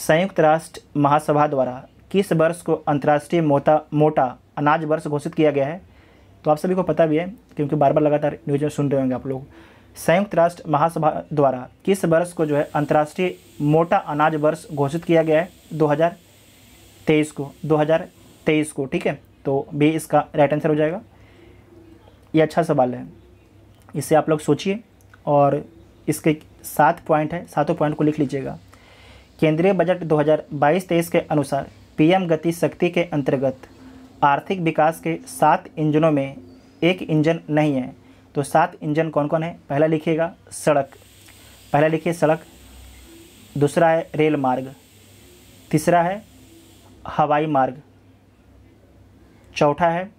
संयुक्त राष्ट्र महासभा द्वारा किस वर्ष को अंतर्राष्ट्रीय मोटा अनाज वर्ष घोषित किया गया है? तो आप सभी को पता भी है क्योंकि बार बार लगातार न्यूज़ में सुन रहे होंगे आप लोग। संयुक्त राष्ट्र महासभा द्वारा किस वर्ष को जो है अंतर्राष्ट्रीय मोटा अनाज वर्ष घोषित किया गया है? 2023 को, 2023 को, ठीक है। तो भी इसका राइट आंसर हो जाएगा। ये अच्छा सवाल है, इससे आप लोग सोचिए और इसके 7 पॉइंट है, 7 पॉइंट को लिख लीजिएगा। केंद्रीय बजट 2022-23 के अनुसार पीएम गति शक्ति के अंतर्गत आर्थिक विकास के 7 इंजनों में एक इंजन नहीं है, तो 7 इंजन कौन कौन है? पहला लिखिएगा सड़क, पहला लिखिए सड़क, दूसरा है रेल मार्ग, तीसरा है हवाई मार्ग, चौथा है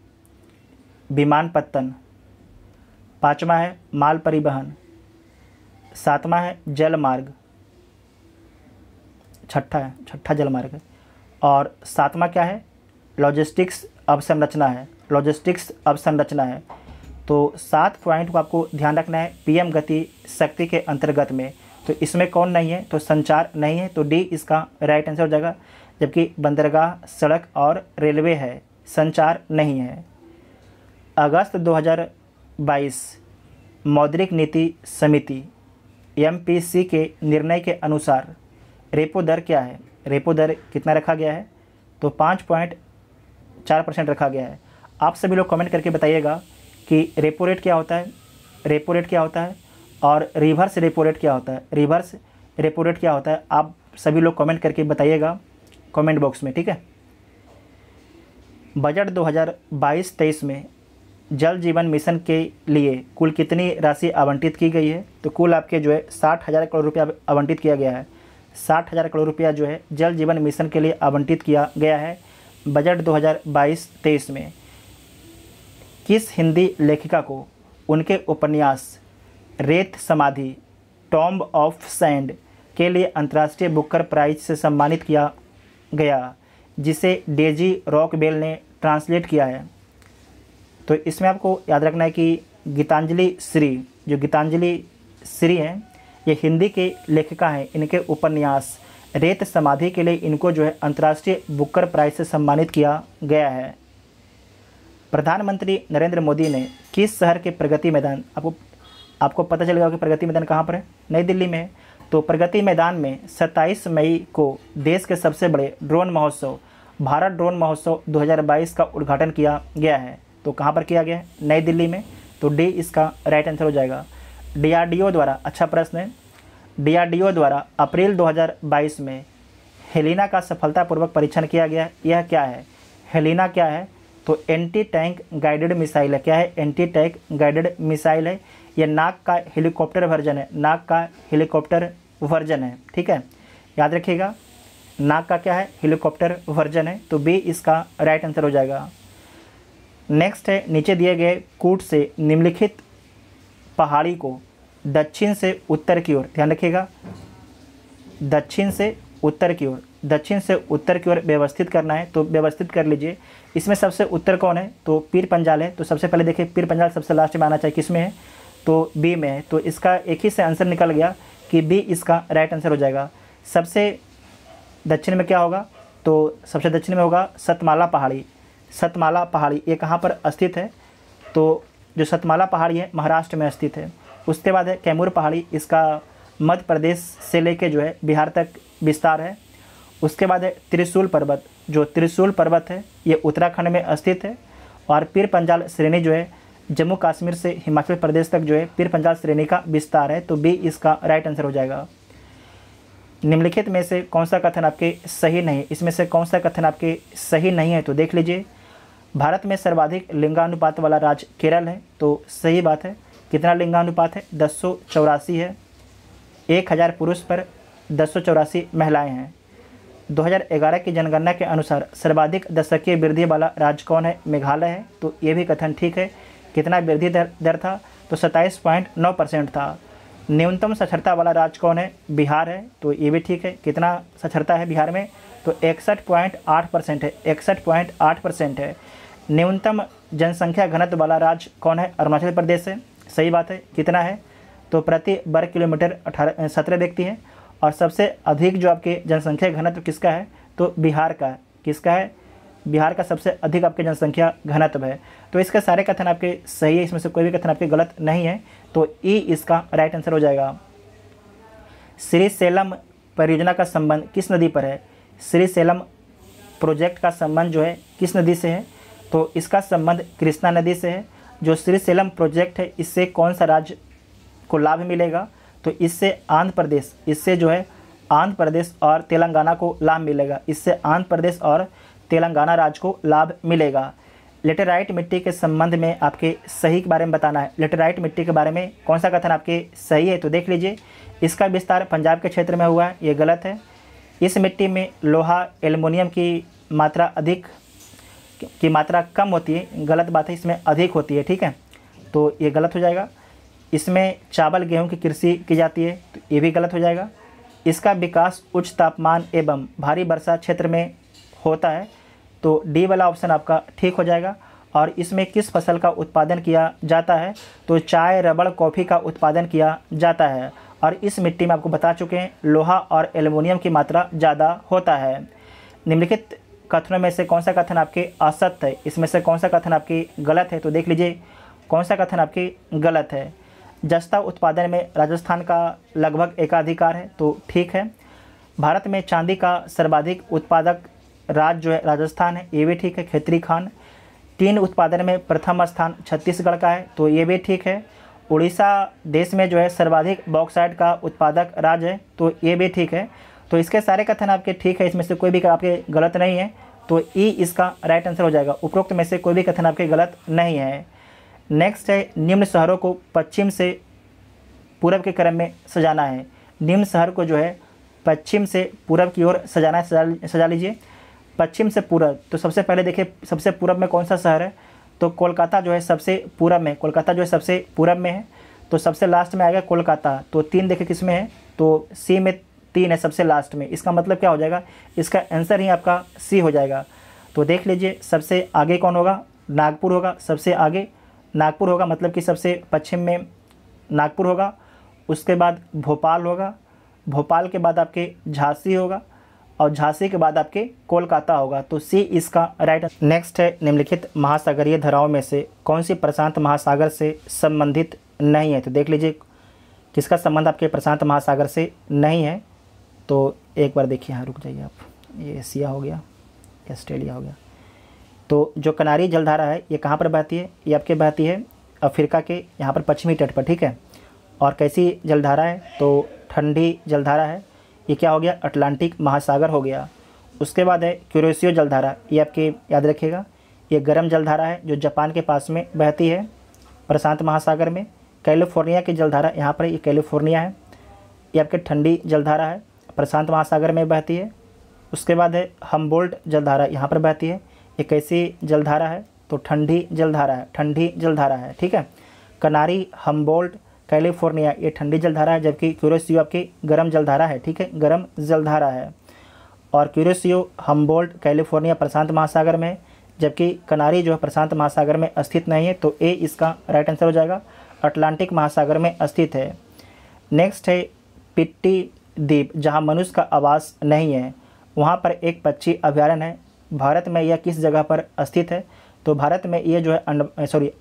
विमानपत्तन, पाँचवा है माल परिवहन, सातवां है जल मार्ग, छठा जल मार्ग है, और सातवां क्या है? लॉजिस्टिक्स अवसंरचना है, लॉजिस्टिक्स अवसंरचना है। तो 7 पॉइंट को आपको ध्यान रखना है पीएम गति शक्ति के अंतर्गत में, तो इसमें कौन नहीं है? तो संचार नहीं है, तो डी इसका राइट आंसर हो जाएगा। जबकि बंदरगाह, सड़क और रेलवे है, संचार नहीं है। अगस्त 2022 मौद्रिक नीति समिति एमपीसी के निर्णय के अनुसार रेपो दर क्या है? रेपो दर कितना रखा गया है? तो 5.4% रखा गया है। आप सभी लोग कमेंट करके बताइएगा कि रेपो रेट क्या होता है, रेपो रेट क्या होता है, और रिवर्स रेपो रेट क्या होता है, रिवर्स रेपो रेट क्या होता है? आप सभी लोग कमेंट करके बताइएगा कमेंट बॉक्स में, ठीक है। बजट 2022-23 में जल जीवन मिशन के लिए कुल कितनी राशि आवंटित की गई है? तो कुल आपके जो है 60,000 करोड़ रुपया आवंटित किया गया है। 60,000 करोड़ रुपया जो है जल जीवन मिशन के लिए आवंटित किया गया है बजट 2022-23 में। किस हिंदी लेखिका को उनके उपन्यास रेत समाधि टॉम्ब ऑफ सैंड के लिए अंतर्राष्ट्रीय बुकर प्राइज से सम्मानित किया गया, जिसे डेजी रॉकबेल ने ट्रांसलेट किया है? तो इसमें आपको याद रखना है कि गीतांजलि श्री, जो गीतांजलि श्री हैं ये हिंदी के लेखिका हैं, इनके उपन्यास रेत समाधि के लिए इनको जो है अंतर्राष्ट्रीय बुकर प्राइज से सम्मानित किया गया है। प्रधानमंत्री नरेंद्र मोदी ने किस शहर के प्रगति मैदान, आपको पता चलेगा कि प्रगति मैदान कहाँ पर है? नई दिल्ली में। तो प्रगति मैदान में 27 मई को देश के सबसे बड़े ड्रोन महोत्सव भारत ड्रोन महोत्सव 2022 का उद्घाटन किया गया है, तो कहाँ पर किया गया है? नई दिल्ली में। तो डी इसका राइट आंसर हो जाएगा। डीआरडीओ द्वारा, अच्छा प्रश्न है, डीआरडीओ द्वारा अप्रैल 2022 में हेलिना का सफलतापूर्वक परीक्षण किया गया, यह क्या है? हेलिना क्या है? तो एंटी टैंक गाइडेड मिसाइल है। क्या है? एंटी टैंक गाइडेड मिसाइल है। यह नाग का हेलीकॉप्टर वर्जन है, नाग का हेलीकॉप्टर वर्जन है, ठीक है, याद रखिएगा। नाग का क्या है? हेलीकॉप्टर वर्जन है, तो बी इसका राइट आंसर हो जाएगा। नेक्स्ट है, नीचे दिए गए कूट से निम्नलिखित पहाड़ी को दक्षिण से उत्तर की ओर, ध्यान रखिएगा, दक्षिण से उत्तर की ओर, दक्षिण से उत्तर की ओर व्यवस्थित करना है, तो व्यवस्थित कर लीजिए। इसमें सबसे उत्तर कौन है? तो पीर पंजाल है। तो सबसे पहले देखिए पीर पंजाल सबसे लास्ट में आना चाहिए, किस में है? तो बी में है। तो इसका एक ही से आंसर निकल गया कि बी इसका राइट आंसर हो जाएगा। सबसे दक्षिण में क्या होगा? तो सबसे दक्षिण में होगा सतमाला पहाड़ी। सतमाला पहाड़ी ये कहाँ पर स्थित है? तो जो सतमाला पहाड़ी है महाराष्ट्र में स्थित है। उसके बाद है कैमूर पहाड़ी, इसका मध्य प्रदेश से लेके जो है बिहार तक विस्तार है। उसके बाद है त्रिशूल पर्वत, जो त्रिशूल पर्वत है ये उत्तराखंड में स्थित है। और पीर पंजाल श्रेणी जो है जम्मू कश्मीर से हिमाचल प्रदेश तक जो है पीर पंजाल श्रेणी का विस्तार है, तो बी इसका राइट आंसर हो जाएगा। निम्नलिखित में से कौन सा कथन आपके सही नहीं है? इसमें से कौन सा कथन आपके सही नहीं है? तो देख लीजिए, भारत में सर्वाधिक लिंगानुपात वाला राज्य केरल है, तो सही बात है। कितना लिंगानुपात है? 1084 है। 1000 पुरुष पर 1084 महिलाएँ हैं। 2011 की जनगणना के अनुसार सर्वाधिक दशकीय वृद्धि वाला राज्य कौन है? मेघालय है, तो ये भी कथन ठीक है। कितना वृद्धि दर था? तो 27.9% था। न्यूनतम साक्षरता वाला राज्य कौन है? बिहार है, तो ये भी ठीक है। कितना साक्षरता है बिहार में? तो 61.8% है, 61.8% है। न्यूनतम जनसंख्या घनत्व वाला राज्य कौन है? अरुणाचल प्रदेश है, सही बात है। कितना है? तो प्रति वर्ग किलोमीटर 17 व्यक्ति है। और सबसे अधिक जो आपके जनसंख्या घनत्व किसका है? तो बिहार का है। किसका है? बिहार का सबसे अधिक आपके जनसंख्या घनत्व है। तो इसके सारे कथन आपके सही है, इसमें से कोई भी कथन आपके गलत नहीं है। तो ई इसका राइट आंसर हो जाएगा। श्री सेलम परियोजना का संबंध किस नदी पर है? श्री सेलम प्रोजेक्ट का संबंध जो है किस नदी से है? तो इसका संबंध कृष्णा नदी से है। जो श्री सेलम प्रोजेक्ट है, इससे कौन सा राज्य को लाभ मिलेगा? तो इससे आंध्र प्रदेश, इससे जो है आंध्र प्रदेश और तेलंगाना को लाभ मिलेगा। इससे आंध्र प्रदेश और तेलंगाना राज्य को लाभ मिलेगा। लेटेराइट मिट्टी के संबंध में आपके सही के बारे में बताना है। लेटेराइट मिट्टी के बारे में कौन सा कथन आपके सही है? तो देख लीजिए, इसका विस्तार पंजाब के क्षेत्र में हुआ है, ये गलत है। इस मिट्टी में लोहा एल्युमिनियम की मात्रा कम होती है, गलत बात है। इसमें अधिक होती है, ठीक है, तो ये गलत हो जाएगा। इसमें चावल गेहूं की कृषि की जाती है, तो ये भी गलत हो जाएगा। इसका विकास उच्च तापमान एवं भारी वर्षा क्षेत्र में होता है, तो डी वाला ऑप्शन आपका ठीक हो जाएगा। और इसमें किस फसल का उत्पादन किया जाता है? तो चाय, रबड़, कॉफ़ी का उत्पादन किया जाता है। और इस मिट्टी में आपको बता चुके हैं लोहा और एल्युमिनियम की मात्रा ज़्यादा होता है। निम्नलिखित कथनों में से कौन सा कथन आपके असत्य है? इसमें से कौन सा कथन आपके गलत है? तो देख लीजिए कौन सा कथन आपके गलत है। जस्ता उत्पादन में राजस्थान का लगभग एकाधिकार है, तो ठीक है। भारत में चांदी का सर्वाधिक उत्पादक राज्य जो है राजस्थान है, ये भी ठीक है। खेतरी खान टीन उत्पादन में प्रथम स्थान छत्तीसगढ़ का है, तो ये भी ठीक है। उड़ीसा देश में जो है सर्वाधिक बॉक्साइट का उत्पादक राज्य है, तो ये भी ठीक है। तो इसके सारे कथन आपके ठीक है, इसमें से कोई भी आपके गलत नहीं है। तो ई इसका राइट आंसर हो जाएगा। उपरोक्त में से कोई भी कथन आपके गलत नहीं है। नेक्स्ट है, निम्न शहरों को पश्चिम से पूरब के क्रम में सजाना है। निम्न शहर को जो है पश्चिम से पूरब की ओर सजाना है, सजा लीजिए पश्चिम से पूरब। तो सबसे पहले देखिए सबसे पूरब में कौन सा शहर है? तो कोलकाता जो है सबसे पूरब में, कोलकाता जो है सबसे पूरब में है, तो सबसे लास्ट में आएगा कोलकाता। तो 3 देखिए किस में है, तो सी में 3 है सबसे लास्ट में। इसका मतलब क्या हो जाएगा? इसका आंसर ही आपका सी हो जाएगा। तो देख लीजिए सबसे आगे कौन होगा? नागपुर होगा, सबसे आगे नागपुर होगा, मतलब कि सबसे पश्चिम में नागपुर होगा। उसके बाद भोपाल होगा, भोपाल के बाद आपके झांसी होगा, और झांसी के बाद आपके कोलकाता होगा। तो सी इसका राइट आंसर। नेक्स्ट है, निम्नलिखित महासागरीय धाराओं में से कौन सी प्रशांत महासागर से संबंधित नहीं है? तो देख लीजिए किसका संबंध आपके प्रशांत महासागर से नहीं है। तो एक बार देखिए, यहाँ रुक जाइए आप, ये एशिया हो गया, ऑस्ट्रेलिया हो गया। तो जो कनारी जलधारा है, ये कहाँ पर बहती है? ये आपके बहती है अफ्रीका के यहाँ पर पश्चिमी तट पर, ठीक है। और कैसी जलधारा है? तो ठंडी जलधारा है। ये क्या हो गया? अटलांटिक महासागर हो गया। उसके बाद है क्यूरेशियो जलधारा, ये आपके याद रखिएगा, ये गर्म जलधारा है जो जापान के पास में बहती है प्रशांत महासागर में। कैलिफोर्निया की जलधारा यहाँ पर, ये कैलिफोर्निया है, ये आपके ठंडी जलधारा है प्रशांत महासागर में बहती है। उसके बाद है हम्बोल्ट जलधारा, यहाँ पर बहती है, ये कैसी जलधारा है? तो ठंडी जलधारा है, ठंडी जलधारा है, ठीक है। कनारी, हम्बोल्ट, कैलिफोर्निया ये ठंडी जलधारा है, जबकि क्यूरेशियो आपकी गर्म जलधारा है, ठीक है, गर्म जलधारा है। और क्यूरेशियो, हम्बोल्ट, कैलिफोर्निया प्रशांत महासागर में, जबकि कनारी जो है प्रशांत महासागर में स्थित नहीं है। तो ए इसका राइट आंसर हो जाएगा, अटलांटिक महासागर में स्थित है। नेक्स्ट है, पिट्टी द्वीप जहाँ मनुष्य का आवास नहीं है वहाँ पर एक पक्षी अभ्यारण्य है, भारत में यह किस जगह पर स्थित है? तो भारत में यह जो है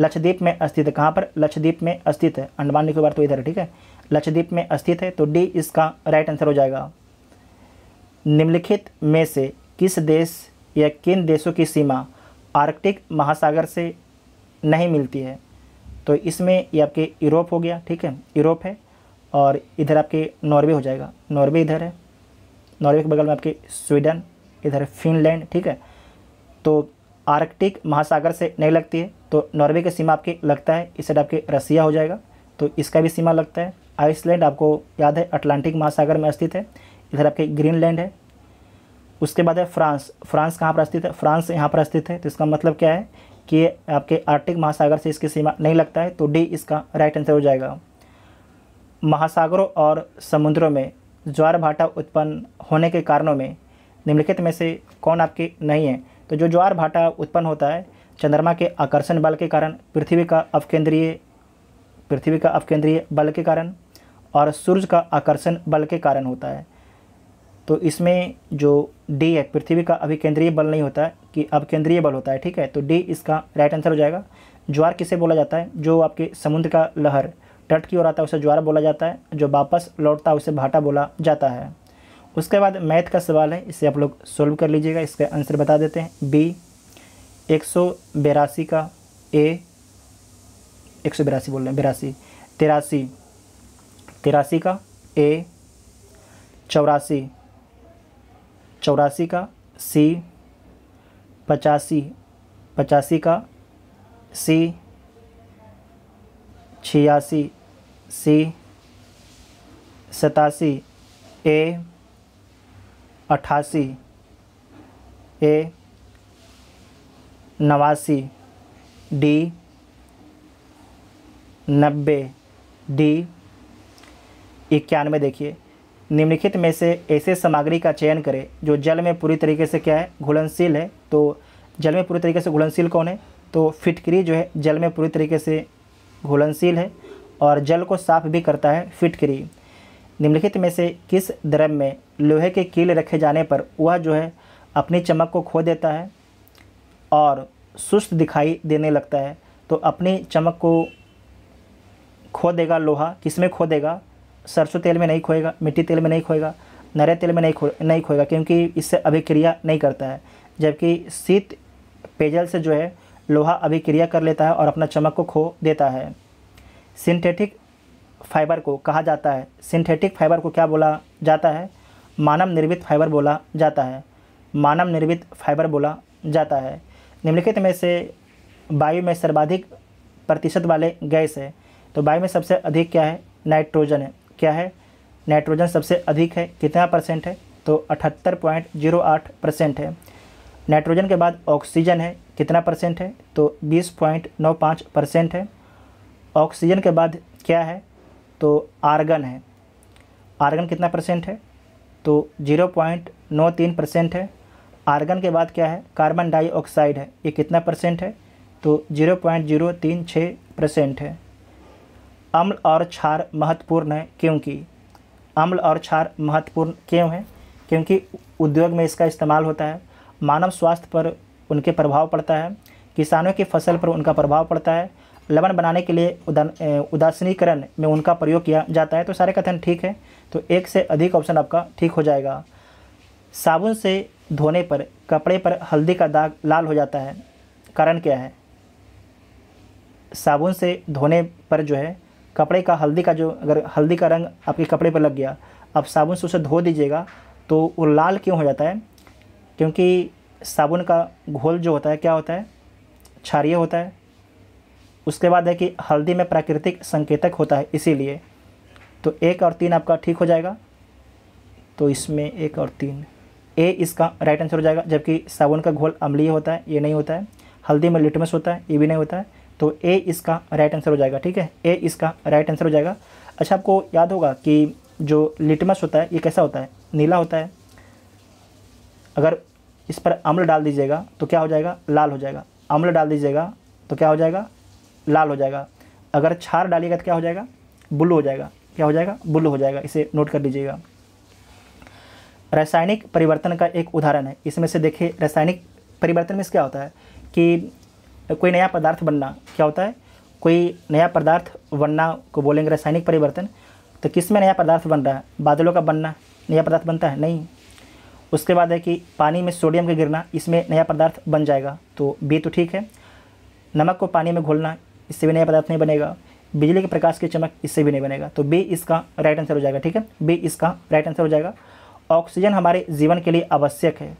लक्षद्वीप में स्थित है। कहाँ पर? लक्षद्वीप में स्थित है, अंडमान निकोबार तो इधर है, ठीक है, लक्षद्वीप में स्थित है। तो डी इसका राइट आंसर हो जाएगा। निम्नलिखित में से किस देश या किन देशों की सीमा आर्कटिक महासागर से नहीं मिलती है? तो इसमें ये आपके यूरोप हो गया, ठीक है, यूरोप है। और इधर आपके नॉर्वे हो जाएगा, नॉर्वे इधर है, नॉर्वे के बगल में आपके स्वीडन, इधर फिनलैंड, ठीक है। तो आर्कटिक महासागर से नहीं लगती है, तो नॉर्वे की सीमा आपके लगता है, इस साइड आपके रसिया हो जाएगा, तो इसका भी सीमा लगता है। आइसलैंड आपको याद है अटलांटिक महासागर में स्थित है, इधर आपके ग्रीनलैंड है। उसके बाद है फ्रांस, फ्रांस कहाँ पर स्थित है? फ्रांस यहाँ पर स्थित है। तो इसका मतलब क्या है कि आपके आर्कटिक महासागर से इसकी सीमा नहीं लगता है। तो डी इसका राइट आंसर हो जाएगा। महासागरों और समुद्रों में ज्वार भाटा उत्पन्न होने के कारणों में निम्नलिखित में से कौन आपके नहीं है। तो जो ज्वार भाटा उत्पन्न होता है चंद्रमा के आकर्षण बल के कारण, पृथ्वी का अपकेंद्रीय बल के कारण और सूर्य का आकर्षण बल के कारण होता है। तो इसमें जो डी है पृथ्वी का अभिकेंद्रीय बल नहीं होता है कि अपकेंद्रीय बल होता है, ठीक है। तो डी इसका राइट आंसर हो जाएगा। ज्वार किसे बोला जाता है? जो आपके समुद्र का लहर तट की ओर आता है उसे ज्वार बोला जाता है, जो वापस लौटता है उसे भाटा बोला जाता है। उसके बाद मैथ का सवाल है, इसे आप लोग सोल्व कर लीजिएगा। इसका आंसर बता देते हैं बी 182 का, ए 182 बोल रहे हैं, 83 का, ए 84 का, सी 85 का, सी 86, सी 87, ए 88, ए 89, डी 90, डी 91। देखिए निम्नलिखित में से ऐसे सामग्री का चयन करें जो जल में पूरी तरीके से क्या है, घुलनशील है। तो जल में पूरी तरीके से घुलनशील कौन है? तो फिटकरी जो है जल में पूरी तरीके से घुलनशील है और जल को साफ भी करता है फिटकरी। निम्नलिखित में से किस द्रव में लोहे के कील रखे जाने पर वह जो है अपनी चमक को खो देता है और सुस्त दिखाई देने लगता है? तो अपनी चमक को खो देगा लोहा, किसमें खो देगा? सरसों तेल में नहीं खोएगा, मिट्टी तेल में नहीं खोएगा, नारियल तेल में नहीं खोएगा, क्योंकि इससे अभिक्रिया नहीं करता है। जबकि शीत पेयजल से जो है लोहा अभिक्रिया कर लेता है और अपना चमक को खो देता है। सिंथेटिक फाइबर को कहा जाता है, सिंथेटिक फाइबर को क्या बोला जाता है? मानव निर्मित फाइबर बोला जाता है, मानव निर्मित फाइबर बोला जाता है। निम्नलिखित में से वायु में सर्वाधिक प्रतिशत वाले गैस है। तो वायु में सबसे अधिक क्या है? नाइट्रोजन है। क्या है? नाइट्रोजन सबसे अधिक है। कितना परसेंट है? तो 78.08% है। नाइट्रोजन के बाद ऑक्सीजन है, कितना परसेंट है? तो 20.95% है। ऑक्सीजन के बाद क्या है? तो आर्गन है। आर्गन कितना परसेंट है? तो 0.93% है। आर्गन के बाद क्या है? कार्बन डाइऑक्साइड है, ये कितना परसेंट है? तो 0.036% है। अम्ल और क्षार महत्वपूर्ण है क्योंकि क्योंकि उद्योग में इसका इस्तेमाल होता है, मानव स्वास्थ्य पर उनके प्रभाव पड़ता है, किसानों की फसल पर उनका प्रभाव पड़ता है, लवण बनाने के लिए उदासीनीकरण में उनका प्रयोग किया जाता है। तो सारे कथन ठीक है, तो एक से अधिक ऑप्शन आपका ठीक हो जाएगा। साबुन से धोने पर कपड़े पर हल्दी का दाग लाल हो जाता है, कारण क्या है? साबुन से धोने पर जो है कपड़े का हल्दी का जो, अगर हल्दी का रंग आपके कपड़े पर लग गया, आप साबुन से उसे धो दीजिएगा तो वो लाल क्यों हो जाता है? क्योंकि साबुन का घोल जो होता है क्या होता है? क्षारीय होता है। उसके बाद है कि हल्दी में प्राकृतिक संकेतक होता है, इसीलिए। तो 1 और 3 आपका ठीक हो जाएगा। तो इसमें 1 और 3 ए इसका राइट आंसर हो जाएगा। जबकि साबुन का घोल अम्लीय होता है, ये नहीं होता है। हल्दी में लिटमस होता है, ये भी नहीं होता है। तो ए इसका राइट आंसर हो जाएगा, ठीक है, ए इसका राइट आंसर हो जाएगा। अच्छा, आपको याद होगा कि जो लिटमस होता है ये कैसा होता है? नीला होता है। अगर इस पर अम्ल डाल दीजिएगा तो क्या हो जाएगा? लाल हो जाएगा। अम्ल डाल दीजिएगा तो क्या हो जाएगा? लाल हो जाएगा। अगर क्षार डालिएगा तो क्या हो जाएगा? ब्लू हो जाएगा। क्या हो जाएगा? ब्लू हो जाएगा। इसे नोट कर लीजिएगा। रासायनिक परिवर्तन का एक उदाहरण है। इसमें से देखिए रासायनिक परिवर्तन में क्या होता है कि कोई नया पदार्थ बनना, क्या होता है? कोई नया पदार्थ बनना को बोलेंगे रासायनिक परिवर्तन। तो किस में नया पदार्थ बन रहा है? बादलों का बनना नया पदार्थ बनता है? नहीं। उसके बाद है कि पानी में सोडियम के गिरना, इसमें नया पदार्थ बन जाएगा। तो बी तो ठीक है। नमक को पानी में घोलना, इससे भी नया पदार्थ नहीं बनेगा। बिजली के प्रकाश की चमक, इससे भी नहीं बनेगा। तो बी इसका राइट आंसर हो जाएगा, ठीक है, बी इसका राइट आंसर हो जाएगा। ऑक्सीजन हमारे जीवन के लिए आवश्यक है।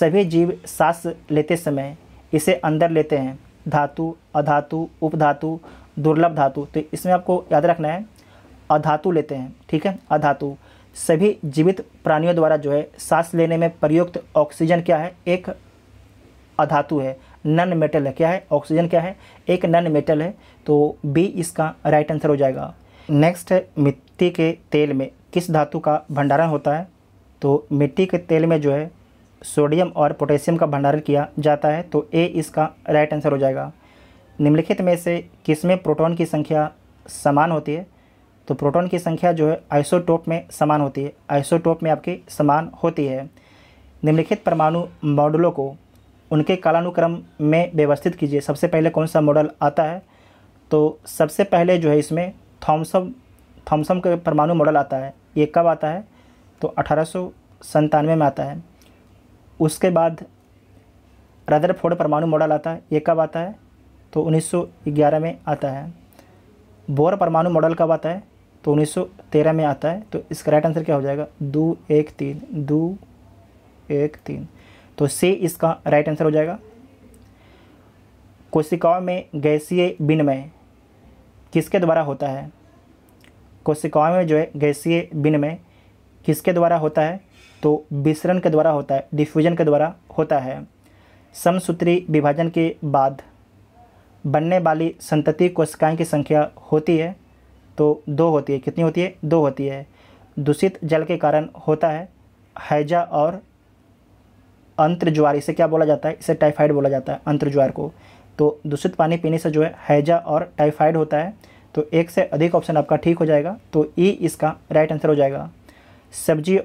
सभी जीव सांस लेते समय इसे अंदर लेते हैं। धातु, अधातु, उपधातु, दुर्लभ धातु। तो इसमें आपको याद रखना है अधातु लेते हैं, ठीक है, अधातु। सभी जीवित प्राणियों द्वारा जो है सांस लेने में प्रयुक्त ऑक्सीजन क्या है? एक अधातु है, नॉन मेटल है। क्या है? ऑक्सीजन क्या है? एक नॉन मेटल है। तो बी इसका राइट आंसर हो जाएगा। नेक्स्ट है मिट्टी के तेल में किस धातु का भंडारण होता है। तो मिट्टी के तेल में जो है सोडियम और पोटेशियम का भंडारण किया जाता है, तो ए इसका राइट आंसर हो जाएगा। निम्नलिखित में से किसमें प्रोटॉन की संख्या समान होती है। तो प्रोटॉन की संख्या जो है आइसोटोप में समान होती है, आइसोटोप में आपकी समान होती है। निम्नलिखित परमाणु मॉडलों को उनके कालानुक्रम में व्यवस्थित कीजिए, सबसे पहले कौन सा मॉडल आता है। तो सबसे पहले जो है इसमें थॉमसन का परमाणु मॉडल आता है। ये कब आता है, तो 1897 में आता है। उसके बाद रदरफोर्ड परमाणु मॉडल आता है, ये कब आता है, तो 1911 में आता है। बोर परमाणु मॉडल कब आता है, तो 1913 में आता है। तो इसका राइट आंसर क्या हो जाएगा, 213, तो सी इसका राइट आंसर हो जाएगा। कोशिकाओं में गैसीय विनिमय किसके द्वारा होता है। कोशिकाओं में जो है गैसीय विनिमय किसके द्वारा होता है, तो विसरण के द्वारा होता है, डिफ्यूजन के द्वारा होता है। समसूत्री विभाजन के बाद बनने वाली संतति कोशिकाएं की संख्या होती है, तो 2 होती है। कितनी होती है, 2 होती है। दूषित जल के कारण होता है, हैजा और अंतर्ज्वार, इसे क्या बोला जाता है, इसे टाइफाइड बोला जाता है, अंतर्ज्वार को। तो दूषित पानी पीने से जो है हैजा और टाइफाइड होता है। तो एक से अधिक ऑप्शन आपका ठीक हो जाएगा, तो ई इसका राइट आंसर हो जाएगा। सब्जी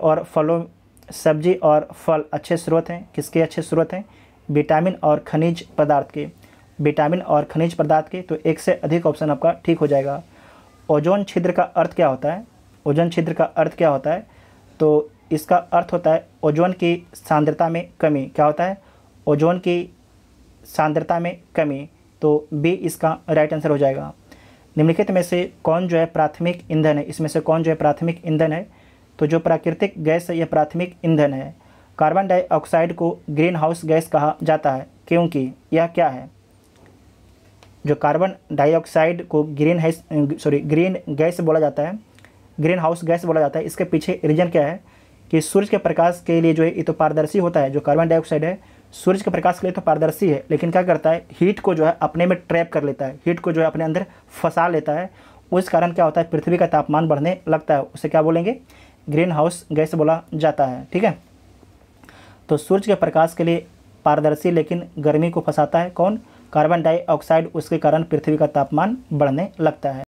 और फल अच्छे स्रोत हैं, किसके अच्छे स्रोत हैं, विटामिन और खनिज पदार्थ के, विटामिन और खनिज पदार्थ के। तो एक से अधिक ऑप्शन आपका ठीक हो जाएगा। ओजोन छिद्र का अर्थ क्या होता है, ओजोन छिद्र का अर्थ क्या होता है, तो इसका अर्थ होता है ओजोन की सांद्रता में कमी। क्या होता है, ओजोन की सांद्रता में कमी। तो बी इसका राइट आंसर हो जाएगा। निम्नलिखित में से कौन जो है प्राथमिक ईंधन है, इसमें से कौन जो है प्राथमिक ईंधन है। तो जो प्राकृतिक गैस है यह प्राथमिक ईंधन है। कार्बन डाइऑक्साइड को ग्रीन हाउस गैस कहा जाता है, क्योंकि यह क्या है, जो कार्बन डाइऑक्साइड को ग्रीन गैस बोला जाता है, ग्रीन हाउस गैस बोला जाता है। इसके पीछे रीजन क्या है कि सूरज के प्रकाश के लिए जो है ये तो पारदर्शी होता है, जो कार्बन डाइऑक्साइड है सूरज के प्रकाश के लिए तो पारदर्शी है, लेकिन क्या करता है, हीट को जो है अपने में ट्रैप कर लेता है, हीट को जो है अपने अंदर फंसा लेता है। उस कारण क्या होता है, पृथ्वी का तापमान बढ़ने लगता है, उसे क्या बोलेंगे, ग्रीन हाउस गैस बोला जाता है। ठीक है, तो सूरज के प्रकाश के लिए पारदर्शी, लेकिन गर्मी को फंसाता है कौन, कार्बन डाइऑक्साइड, उसके कारण पृथ्वी का तापमान बढ़ने लगता है।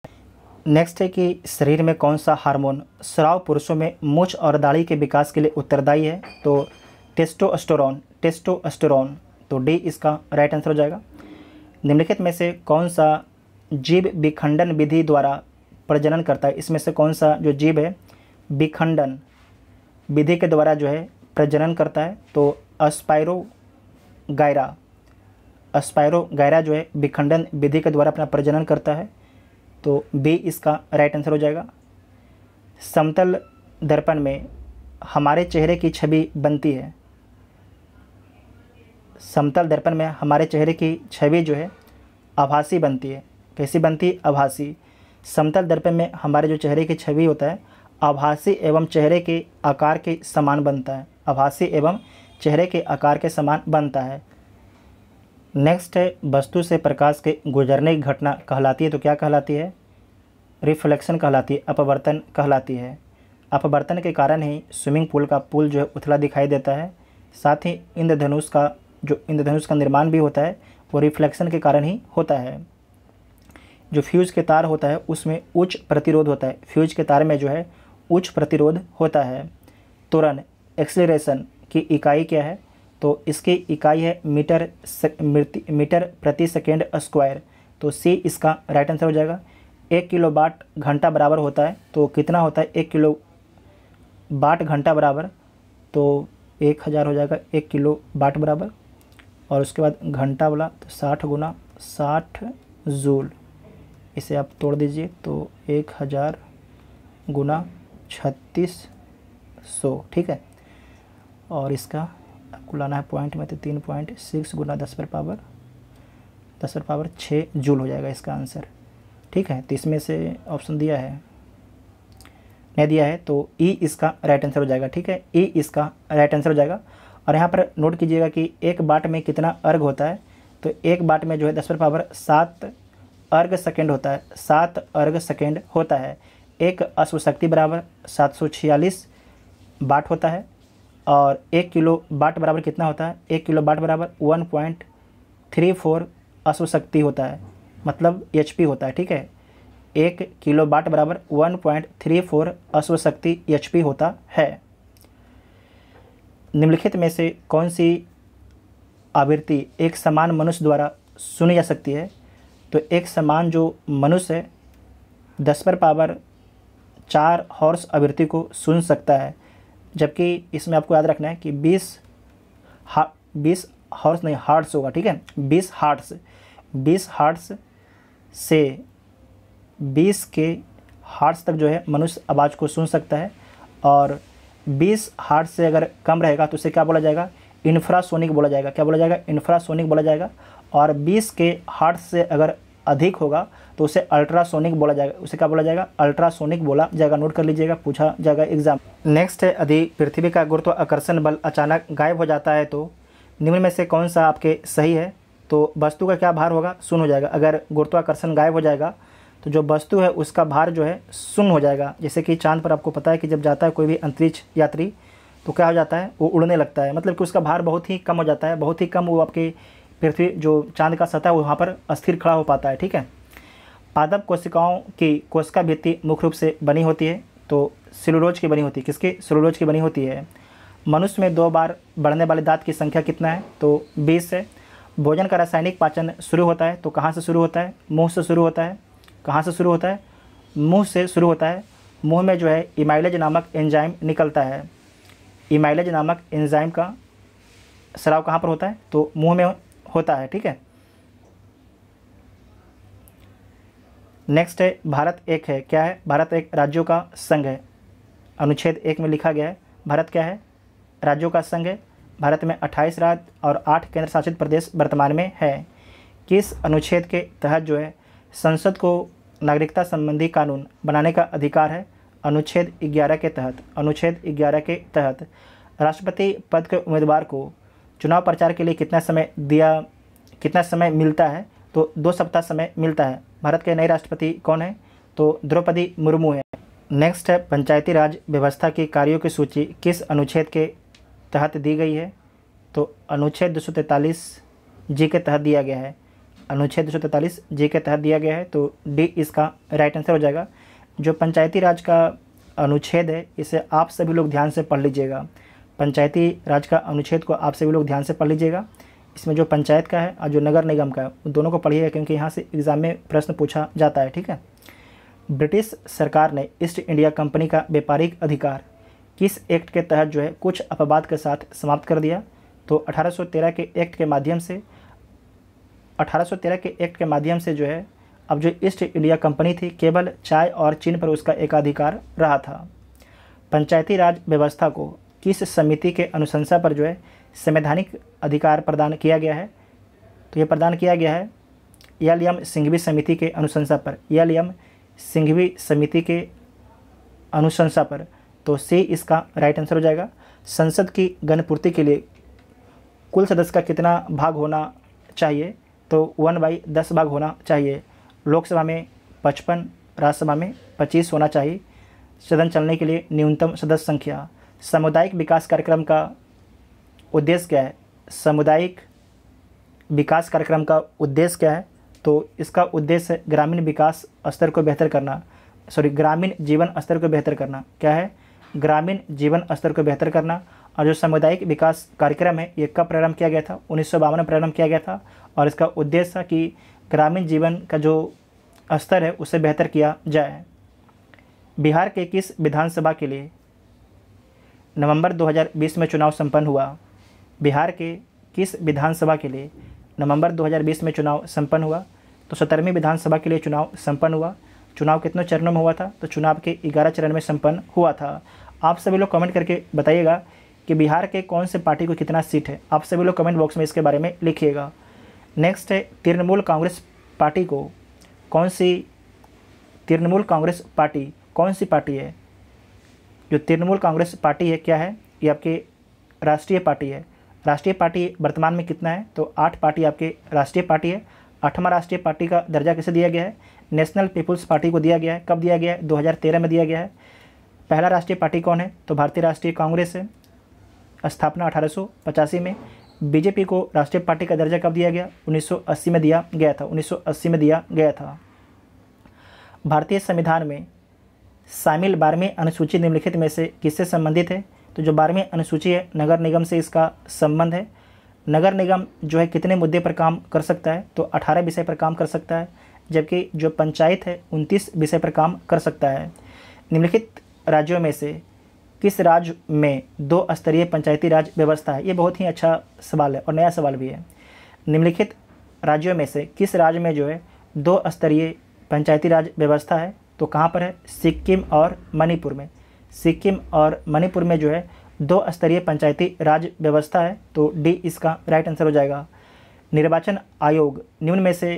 नेक्स्ट है कि शरीर में कौन सा हार्मोन स्राव पुरुषों में मूछ और दाढ़ी के विकास के लिए उत्तरदायी है। तो टेस्टोस्टेरोन, तो डी इसका राइट आंसर हो जाएगा। निम्नलिखित में से कौन सा जीव विखंडन विधि द्वारा प्रजनन करता है, इसमें से कौन सा जो जीव है विखंडन विधि के द्वारा जो है प्रजनन करता है। तो अस्पायरोगायरा जो है विखंडन विधि के द्वारा अपना प्रजनन करता है। तो बी इसका राइट आंसर हो जाएगा। समतल दर्पण में हमारे चेहरे की छवि बनती है, समतल दर्पण में हमारे चेहरे की छवि जो है आभासी बनती है। कैसी बनती है, आभासी। समतल दर्पण में हमारे जो चेहरे की छवि होता है आभासी एवं चेहरे के आकार के समान बनता है, आभासी एवं चेहरे के आकार के समान बनता है। नेक्स्ट है वस्तु से प्रकाश के गुजरने की घटना कहलाती है, तो क्या कहलाती है, रिफ्लेक्शन कहलाती है, अपवर्तन कहलाती है। अपवर्तन के कारण ही स्विमिंग पूल का पुल जो है उथला दिखाई देता है, साथ ही इंद्रधनुष का निर्माण भी होता है वो रिफ्लेक्शन के कारण ही होता है। जो फ्यूज़ के तार होता है उसमें उच्च प्रतिरोध होता है, फ्यूज़ के तार में जो है उच्च प्रतिरोध होता है। त्वरण एक्सीलरेशन की इकाई क्या है, तो इसकी इकाई है मीटर प्रति सेकेंड स्क्वायर। तो सी इसका राइट आंसर हो जाएगा। 1 किलोवाट घंटा बराबर होता है, तो कितना होता है 1 किलोवाट घंटा बराबर, तो 1000 हो जाएगा 1 किलोवाट बराबर, और उसके बाद घंटा वाला तो 60 × 60 जूल, इसे आप तोड़ दीजिए तो 1000 × 3600। ठीक है, और इसका लाना है पॉइंट में, तो 3.6 × 10⁵ जूल हो जाएगा इसका आंसर। ठीक है, तो इसमें से ऑप्शन दिया है नहीं दिया है, तो ई इसका राइट आंसर हो जाएगा। ठीक है, ई इसका राइट आंसर हो जाएगा। और यहाँ पर नोट कीजिएगा कि 1 वाट में कितना अर्घ होता है, तो 1 वाट में जो है 10⁷ अर्घ सेकेंड होता है, 7 अर्घ सेकेंड होता है। एक अश्वशक्ति बराबर 746 बाट होता है और 1 किलो बाट बराबर कितना होता है, 1 किलो बाट बराबर 1.34 अश्वशक्ति होता है, मतलब HP होता है। ठीक है, 1 किलो बाट बराबर 1.34 अश्वशक्ति HP होता है। निम्नलिखित में से कौन सी आवृत्ति एक समान मनुष्य द्वारा सुनी जा सकती है? तो एक समान जो मनुष्य है 10^4 हॉर्स आवृत्ति को सुन सकता है, जबकि इसमें आपको याद रखना है कि 20 हॉर्स नहीं हार्ट्स होगा। ठीक है, 20 हार्ट्स से 20 के हार्ट्स तक जो है मनुष्य आवाज़ को सुन सकता है, और 20 हार्ट्स से अगर कम रहेगा तो उसे क्या बोला जाएगा, इन्फ्रासोनिक बोला जाएगा। क्या बोला जाएगा, इन्फ्रासोनिक बोला जाएगा। और 20 के हार्ट्स से अगर अधिक होगा तो उसे अल्ट्रासोनिक बोला जाएगा। उसे क्या बोला जाएगा, अल्ट्रासोनिक बोला जाएगा। नोट कर लीजिएगा, पूछा जाएगा एग्जाम। नेक्स्ट है, यदि पृथ्वी का गुरुत्वाकर्षण बल अचानक गायब हो जाता है तो निम्न में से कौन सा आपके सही है? तो वस्तु का क्या भार होगा, शून्य हो जाएगा। अगर गुरुत्वाकर्षण गायब हो जाएगा तो जो वस्तु है उसका भार जो है शून्य हो जाएगा। जैसे कि चांद पर आपको पता है कि जब जाता है कोई भी अंतरिक्ष यात्री तो क्या हो जाता है, वो उड़ने लगता है, मतलब कि उसका भार बहुत ही कम हो जाता है, बहुत ही कम। वो आपके पृथ्वी जो चांद का सतह है वहाँ पर अस्थिर खड़ा हो पाता है। ठीक है, पादप कोशिकाओं की कोशिका भित्ति मुख्य रूप से बनी होती है, तो सेलुलोज की बनी होती है। किसकी? सेलुलोज की बनी होती है। मनुष्य में 2 बार बढ़ने वाले दांत की संख्या कितना है? तो 20 है। भोजन का रासायनिक पाचन शुरू होता है तो कहाँ से शुरू होता है? मुँह से शुरू होता है। कहाँ से शुरू होता है? मुँह से शुरू होता है। मुँह में जो है इमाइलेज नामक एंजाइम निकलता है। इमाइलेज नामक एंजाइम का स्राव कहाँ पर होता है? तो मुँह में होता है। ठीक है, नेक्स्ट है, भारत एक है। क्या है? भारत एक राज्यों का संघ है। अनुच्छेद 1 में लिखा गया है भारत क्या है, राज्यों का संघ है। भारत में 28 राज्य और 8 केंद्र शासित प्रदेश वर्तमान में है। किस अनुच्छेद के तहत जो है संसद को नागरिकता संबंधी कानून बनाने का अधिकार है? अनुच्छेद 11 के तहत। अनुच्छेद 11 के तहत राष्ट्रपति पद के उम्मीदवार को चुनाव प्रचार के लिए कितना समय मिलता है? तो 2 सप्ताह समय मिलता है। भारत के नए राष्ट्रपति कौन है? तो द्रौपदी मुर्मू है। नेक्स्ट है, पंचायती राज व्यवस्था के कार्यों की सूची किस अनुच्छेद के तहत दी गई है? तो अनुच्छेद 243G के तहत दिया गया है। अनुच्छेद 243G के तहत दिया गया है, तो डी इसका राइट आंसर हो जाएगा। जो पंचायती राज का अनुच्छेद है इसे आप सभी लोग ध्यान से पढ़ लीजिएगा। पंचायती राज का अनुच्छेद को आप सभी लोग ध्यान से पढ़ लीजिएगा। इसमें जो पंचायत का है और जो नगर निगम का है उन दोनों को पढ़िएगा, क्योंकि यहाँ से एग्जाम में प्रश्न पूछा जाता है। ठीक है, ब्रिटिश सरकार ने ईस्ट इंडिया कंपनी का व्यापारिक अधिकार किस एक्ट के तहत जो है कुछ अपवाद के साथ समाप्त कर दिया? तो 1813 के एक्ट के माध्यम से 1813 के एक्ट के माध्यम से जो है अब जो ईस्ट इंडिया कंपनी थी केवल चाय और चीन पर उसका एकाधिकार रहा था। पंचायती राज व्यवस्था को किस समिति के अनुशंसा पर जो है संवैधानिक अधिकार प्रदान किया गया है? तो ये प्रदान किया गया है एल.एम. सिंघवी समिति के अनुशंसा पर। एल.एम. सिंघवी समिति के अनुशंसा पर, तो सी इसका राइट आंसर हो जाएगा। संसद की गणपूर्ति के लिए कुल सदस्य का कितना भाग होना चाहिए? तो 1/10 भाग होना चाहिए। लोकसभा में 55, राज्यसभा में 25 होना चाहिए। सदन चलने के लिए न्यूनतम सदस्य संख्या। सामुदायिक विकास कार्यक्रम का उद्देश्य क्या है? सामुदायिक विकास कार्यक्रम का उद्देश्य क्या है? तो इसका उद्देश्य ग्रामीण विकास स्तर को बेहतर करना, ग्रामीण जीवन स्तर को बेहतर करना। क्या है? ग्रामीण जीवन स्तर को बेहतर करना। और जो सामुदायिक विकास कार्यक्रम है ये कब प्रारंभ किया गया था? 1952 में प्रारंभ किया गया था, और इसका उद्देश्य था कि ग्रामीण जीवन का जो स्तर है उसे बेहतर किया जाए। बिहार के किस विधानसभा के लिए नवंबर 2020 में चुनाव संपन्न हुआ? बिहार के किस विधानसभा के लिए नवंबर 2020 में चुनाव संपन्न हुआ? तो 17वीं विधानसभा के लिए चुनाव संपन्न हुआ। चुनाव कितने चरणों में हुआ था? तो चुनाव के 11 चरण में संपन्न हुआ था। आप सभी लोग कमेंट करके बताइएगा कि बिहार के कौन से पार्टी को कितना सीट है। आप सभी लोग कमेंट बॉक्स में इसके बारे में लिखिएगा। नेक्स्ट है, तृणमूल कांग्रेस पार्टी कौन सी पार्टी है? जो तृणमूल कांग्रेस पार्टी है क्या है? ये आपके राष्ट्रीय पार्टी है। राष्ट्रीय पार्टी वर्तमान में कितना है? तो 8 पार्टी आपके राष्ट्रीय पार्टी है। 8वां राष्ट्रीय पार्टी का दर्जा किसे दिया गया है? नेशनल पीपुल्स पार्टी को दिया गया है। कब दिया गया है? 2013 में दिया गया है। पहला राष्ट्रीय पार्टी कौन है? तो भारतीय राष्ट्रीय कांग्रेस है। स्थापना 1885 में। बीजेपी को राष्ट्रीय पार्टी का दर्जा कब दिया गया? 1980 में दिया गया था। 1980 में दिया गया था। भारतीय संविधान में शामिल 12वीं अनुसूची निम्नलिखित में से किससे संबंधित है? तो जो 12वीं अनुसूची है नगर निगम से इसका संबंध है। नगर निगम जो है कितने मुद्दे पर काम कर सकता है? तो 18 विषय पर काम कर सकता है, जबकि जो पंचायत है 29 विषय पर काम कर सकता है। निम्नलिखित राज्यों में से किस राज्य में 2 स्तरीय पंचायती राज व्यवस्था है? ये बहुत ही अच्छा सवाल है और नया सवाल भी है। निम्नलिखित राज्यों में से किस राज्य में जो है 2 स्तरीय पंचायती राज व्यवस्था है? तो कहाँ पर है? सिक्किम और मणिपुर में। सिक्किम और मणिपुर में जो है 2 स्तरीय पंचायती राज व्यवस्था है, तो डी इसका राइट आंसर हो जाएगा। निर्वाचन आयोग निम्न में से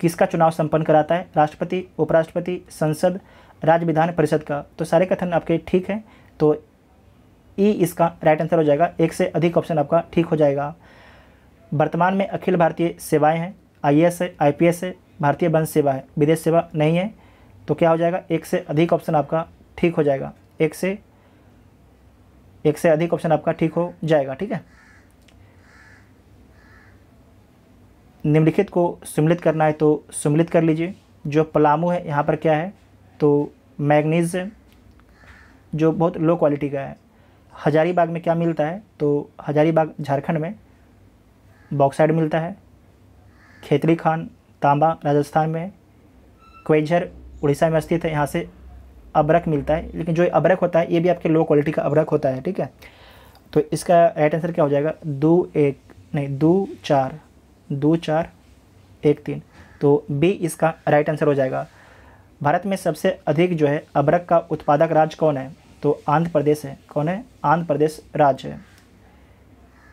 किसका चुनाव संपन्न कराता है? राष्ट्रपति, उपराष्ट्रपति, संसद, राज्य विधान परिषद का। तो सारे कथन आपके ठीक हैं, तो ई इसका राइट आंसर हो जाएगा। 1 से अधिक ऑप्शन आपका ठीक हो जाएगा। वर्तमान में अखिल भारतीय सेवाएं हैं। IAS है, IPS है, भारतीय वंश सेवा है, विदेश सेवा नहीं है। तो क्या हो जाएगा? 1 से अधिक ऑप्शन आपका ठीक हो जाएगा। 1 से अधिक ऑप्शन आपका ठीक हो जाएगा। ठीक है, निम्नलिखित को सम्मिलित करना है तो सम्मिलित कर लीजिए। जो पलामू है यहाँ पर क्या है? तो मैग्नीज है, जो बहुत लो क्वालिटी का है। हजारीबाग में क्या मिलता है? तो हजारीबाग झारखंड में बॉक्साइट मिलता है। खेतरी खान तांबा राजस्थान में। क्वेझर उड़ीसा में स्थित है, यहाँ से अबरक मिलता है, लेकिन जो अबरक होता है ये भी आपके लो क्वालिटी का अबरक होता है। ठीक है, तो इसका राइट आंसर क्या हो जाएगा? 2 4 1 3, तो बी इसका राइट आंसर हो जाएगा। भारत में सबसे अधिक जो है अबरक का उत्पादक राज्य कौन है? तो आंध्र प्रदेश है। कौन है? आंध्र प्रदेश राज्य है।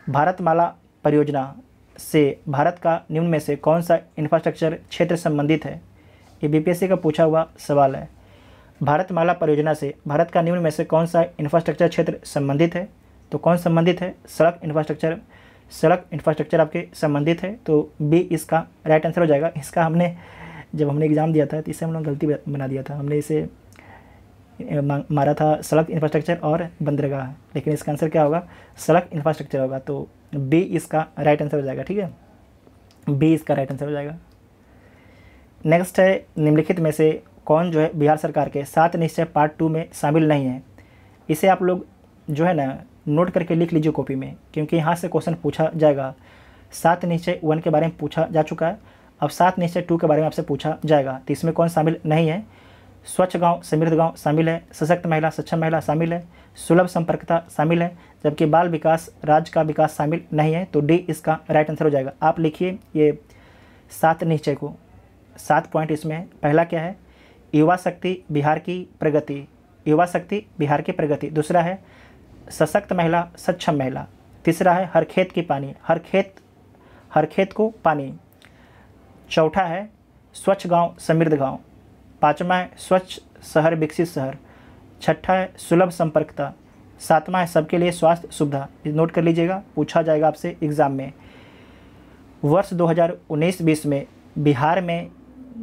भारतमाला परियोजना से भारत का निम्न में से कौन सा इंफ्रास्ट्रक्चर क्षेत्र संबंधित है? ये बीपीएससी का पूछा हुआ सवाल है। भारतमाला परियोजना से भारत का निम्न में से कौन सा इंफ्रास्ट्रक्चर क्षेत्र संबंधित है? तो कौन संबंधित है? सड़क इंफ्रास्ट्रक्चर। सड़क इंफ्रास्ट्रक्चर आपके संबंधित है, तो बी इसका राइट आंसर हो जाएगा। इसका जब हमने एग्ज़ाम दिया था तो इसे हम लोग गलती बना दिया था, हमने इसे मारा था सड़क इंफ्रास्ट्रक्चर और बंदरगाह, लेकिन इसका आंसर क्या होगा? सड़क इंफ्रास्ट्रक्चर होगा, तो बी इसका राइट आंसर हो जाएगा। ठीक है, बी इसका राइट आंसर हो जाएगा। नेक्स्ट है, निम्नलिखित में से कौन जो है बिहार सरकार के सात निश्चय पार्ट 2 में शामिल नहीं है? इसे आप लोग जो है ना नोट करके लिख लीजिए कॉपी में, क्योंकि यहाँ से क्वेश्चन पूछा जाएगा। 7 निश्चय 1 के बारे में पूछा जा चुका है, अब 7 निश्चय 2 के बारे में आपसे पूछा जाएगा, तो इसमें कौन शामिल नहीं है? स्वच्छ गांव समृद्ध गांव शामिल है, सशक्त महिला सक्षम महिला शामिल है, सुलभ संपर्कता शामिल है, जबकि बाल विकास राज्य का विकास शामिल नहीं है, तो डी इसका राइट आंसर हो जाएगा। आप लिखिए ये 7 निश्चय को, 7 पॉइंट इसमें है। पहला क्या है? युवा शक्ति बिहार की प्रगति, युवा शक्ति बिहार की प्रगति। दूसरा है सशक्त महिला सक्षम महिला। तीसरा है हर खेत की पानी, हर खेत को पानी। चौथा है स्वच्छ गांव समृद्ध गांव। पाँचवा है स्वच्छ शहर विकसित शहर। छठा है सुलभ संपर्कता। सातवां है सबके लिए स्वास्थ्य सुविधा। नोट कर लीजिएगा, पूछा जाएगा आपसे एग्ज़ाम में। वर्ष 2019-20 में बिहार में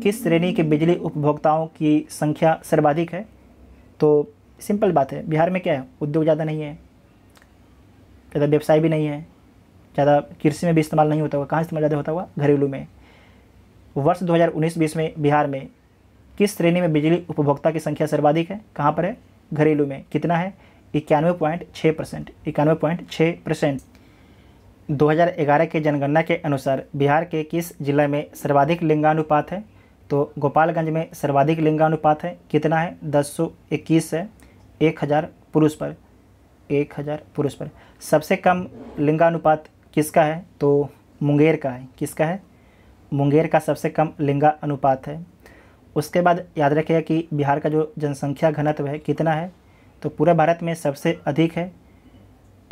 किस श्रेणी के बिजली उपभोक्ताओं की संख्या सर्वाधिक है? तो सिंपल बात है, बिहार में क्या है? उद्योग ज़्यादा नहीं है, ज़्यादा व्यवसाय भी नहीं है, ज़्यादा कृषि में भी इस्तेमाल नहीं होता हुआ। कहाँ इस्तेमाल ज़्यादा होता हुआ? घरेलू में। वर्ष 2019-20 में बिहार में किस श्रेणी में बिजली उपभोक्ता की संख्या सर्वाधिक है? कहाँ पर है? घरेलू में। कितना है? 91.6%। 91.6%। 2011 के जनगणना के अनुसार बिहार के किस जिले में सर्वाधिक लिंगानुपात है? तो गोपालगंज में सर्वाधिक लिंगानुपात है। कितना है? 1021 है, 1000 पुरुष पर, 1000 पुरुष पर। सबसे कम लिंगानुपात किसका है? तो मुंगेर का है। किसका है? मुंगेर का सबसे कम लिंगा अनुपात है। उसके बाद याद रखिएगा कि बिहार का जो जनसंख्या घनत्व है कितना है? तो पूरे भारत में सबसे अधिक है,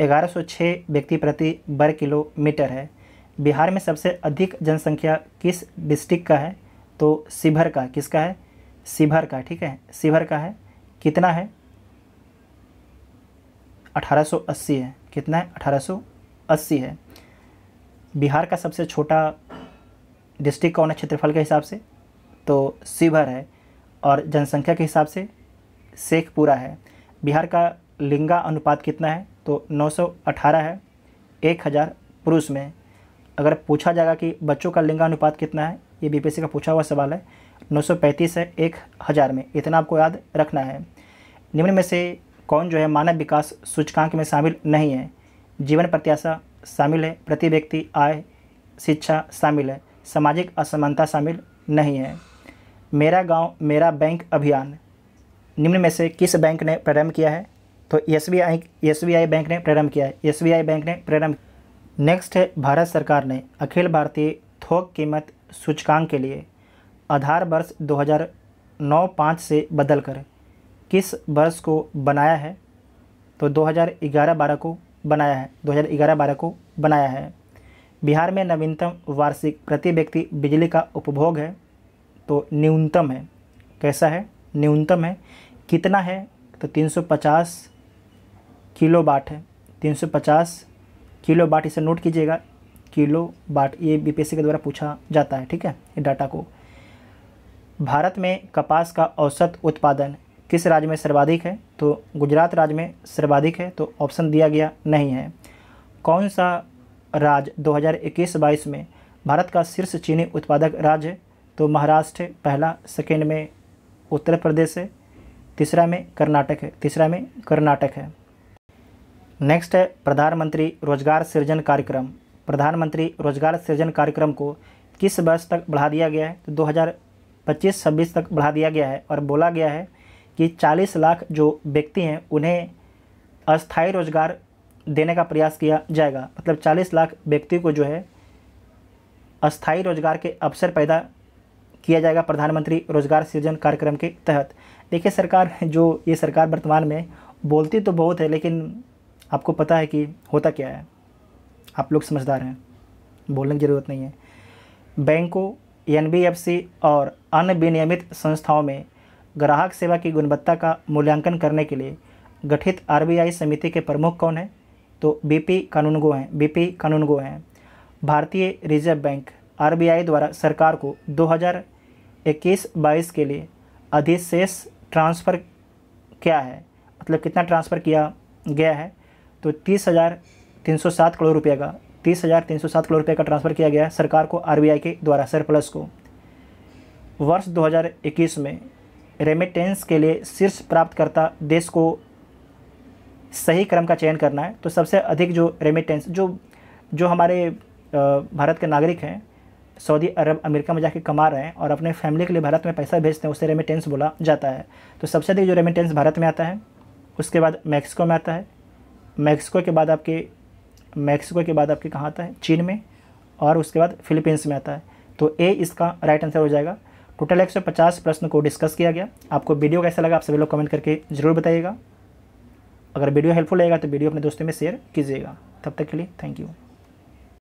1106 व्यक्ति प्रति वर्ग किलोमीटर है। बिहार में सबसे अधिक जनसंख्या किस डिस्ट्रिक्ट का है? तो शिवहर का। किसका है? शिवहर का। ठीक है, शिवहर का है। कितना है? 1880 है। कितना है? 1880 है। बिहार का सबसे छोटा डिस्ट्रिक्ट कौन है क्षेत्रफल के हिसाब से, तो शिवहर है, और जनसंख्या के हिसाब से शेखपुरा है। बिहार का लिंगा अनुपात कितना है, तो 918 है 1000 पुरुष में। अगर पूछा जाएगा कि बच्चों का लिंगा अनुपात कितना है, ये बीपीएससी का पूछा हुआ सवाल है, 935 है 1000 में। इतना आपको याद रखना है। निम्न में से कौन जो है मानव विकास सूचकांक में शामिल नहीं है? जीवन प्रत्याशा शामिल है, प्रति व्यक्ति आय, शिक्षा शामिल है, सामाजिक असमानता शामिल नहीं है। मेरा गांव मेरा बैंक अभियान निम्न में से किस बैंक ने प्रारंभ किया है, तो एसबीआई बैंक ने प्रारंभ किया है। नेक्स्ट है भारत सरकार ने अखिल भारतीय थोक कीमत सूचकांक के लिए आधार वर्ष 2009-05 से बदलकर किस वर्ष को बनाया है, तो 2011-12 को बनाया है। बिहार में नवीनतम वार्षिक प्रति व्यक्ति बिजली का उपभोग है, तो न्यूनतम है। कैसा है? न्यूनतम है। कितना है, तो 350 किलोवाट है। 350 किलोवाट, इसे नोट कीजिएगा, किलोवाट, ये बीपीएससी के द्वारा पूछा जाता है। ठीक है, ये डाटा को। भारत में कपास का औसत उत्पादन किस राज्य में सर्वाधिक है, तो गुजरात राज्य में सर्वाधिक है, तो ऑप्शन दिया गया नहीं है। कौन सा राज्य 2021-22 में भारत का शीर्ष चीनी उत्पादक राज्य है, तो महाराष्ट्र पहला, सेकंड में उत्तर प्रदेश है, तीसरा में कर्नाटक है। नेक्स्ट है प्रधानमंत्री रोजगार सृजन कार्यक्रम। को किस वर्ष तक बढ़ा दिया गया है, तो 2025-26 तक बढ़ा दिया गया है, और बोला गया है कि 40 लाख जो व्यक्ति हैं उन्हें अस्थायी रोजगार देने का प्रयास किया जाएगा। मतलब 40 लाख व्यक्ति को जो है अस्थायी रोजगार के अवसर पैदा किया जाएगा प्रधानमंत्री रोजगार सृजन कार्यक्रम के तहत। देखिए, ये सरकार वर्तमान में बोलती तो बहुत है, लेकिन आपको पता है कि होता क्या है। आप लोग समझदार हैं, बोलने की ज़रूरत नहीं है। बैंकों, एनबीएफसी और अन्य विनियमित संस्थाओं में ग्राहक सेवा की गुणवत्ता का मूल्यांकन करने के लिए गठित आरबीआई समिति के प्रमुख कौन है, तो बीपी कानूनगो हैं। भारतीय रिजर्व बैंक आरबीआई द्वारा सरकार को 2021-22 के लिए अधिशेष ट्रांसफ़र क्या है, मतलब कितना ट्रांसफ़र किया गया है, तो 30,307 करोड़ रुपये का ट्रांसफ़र किया गया है सरकार को आरबीआई के द्वारा सरप्लस को। वर्ष 2021 में रेमिटेंस के लिए शीर्ष प्राप्तकर्ता देश को सही क्रम का चयन करना है, तो सबसे अधिक जो रेमिटेंस जो हमारे भारत के नागरिक हैं, सऊदी अरब, अमेरिका में जाके कमा रहे हैं और अपने फैमिली के लिए भारत में पैसा भेजते हैं, उसे रेमिटेंस बोला जाता है। तो सबसे अधिक जो रेमिटेंस भारत में आता है, उसके बाद मैक्सिको में आता है, मैक्सिको के बाद आपके कहाँ आता है, चीन में, और उसके बाद फिलीपींस में आता है। तो ए इसका राइट आंसर हो जाएगा। टोटल 150 प्रश्न को डिस्कस किया गया। आपको वीडियो कैसा लगा आप सभी लोग कमेंट करके ज़रूर बताइएगा। अगर वीडियो हेल्पफुल रहेगा तो वीडियो अपने दोस्तों में शेयर कीजिएगा। तब तक के लिए थैंक यू।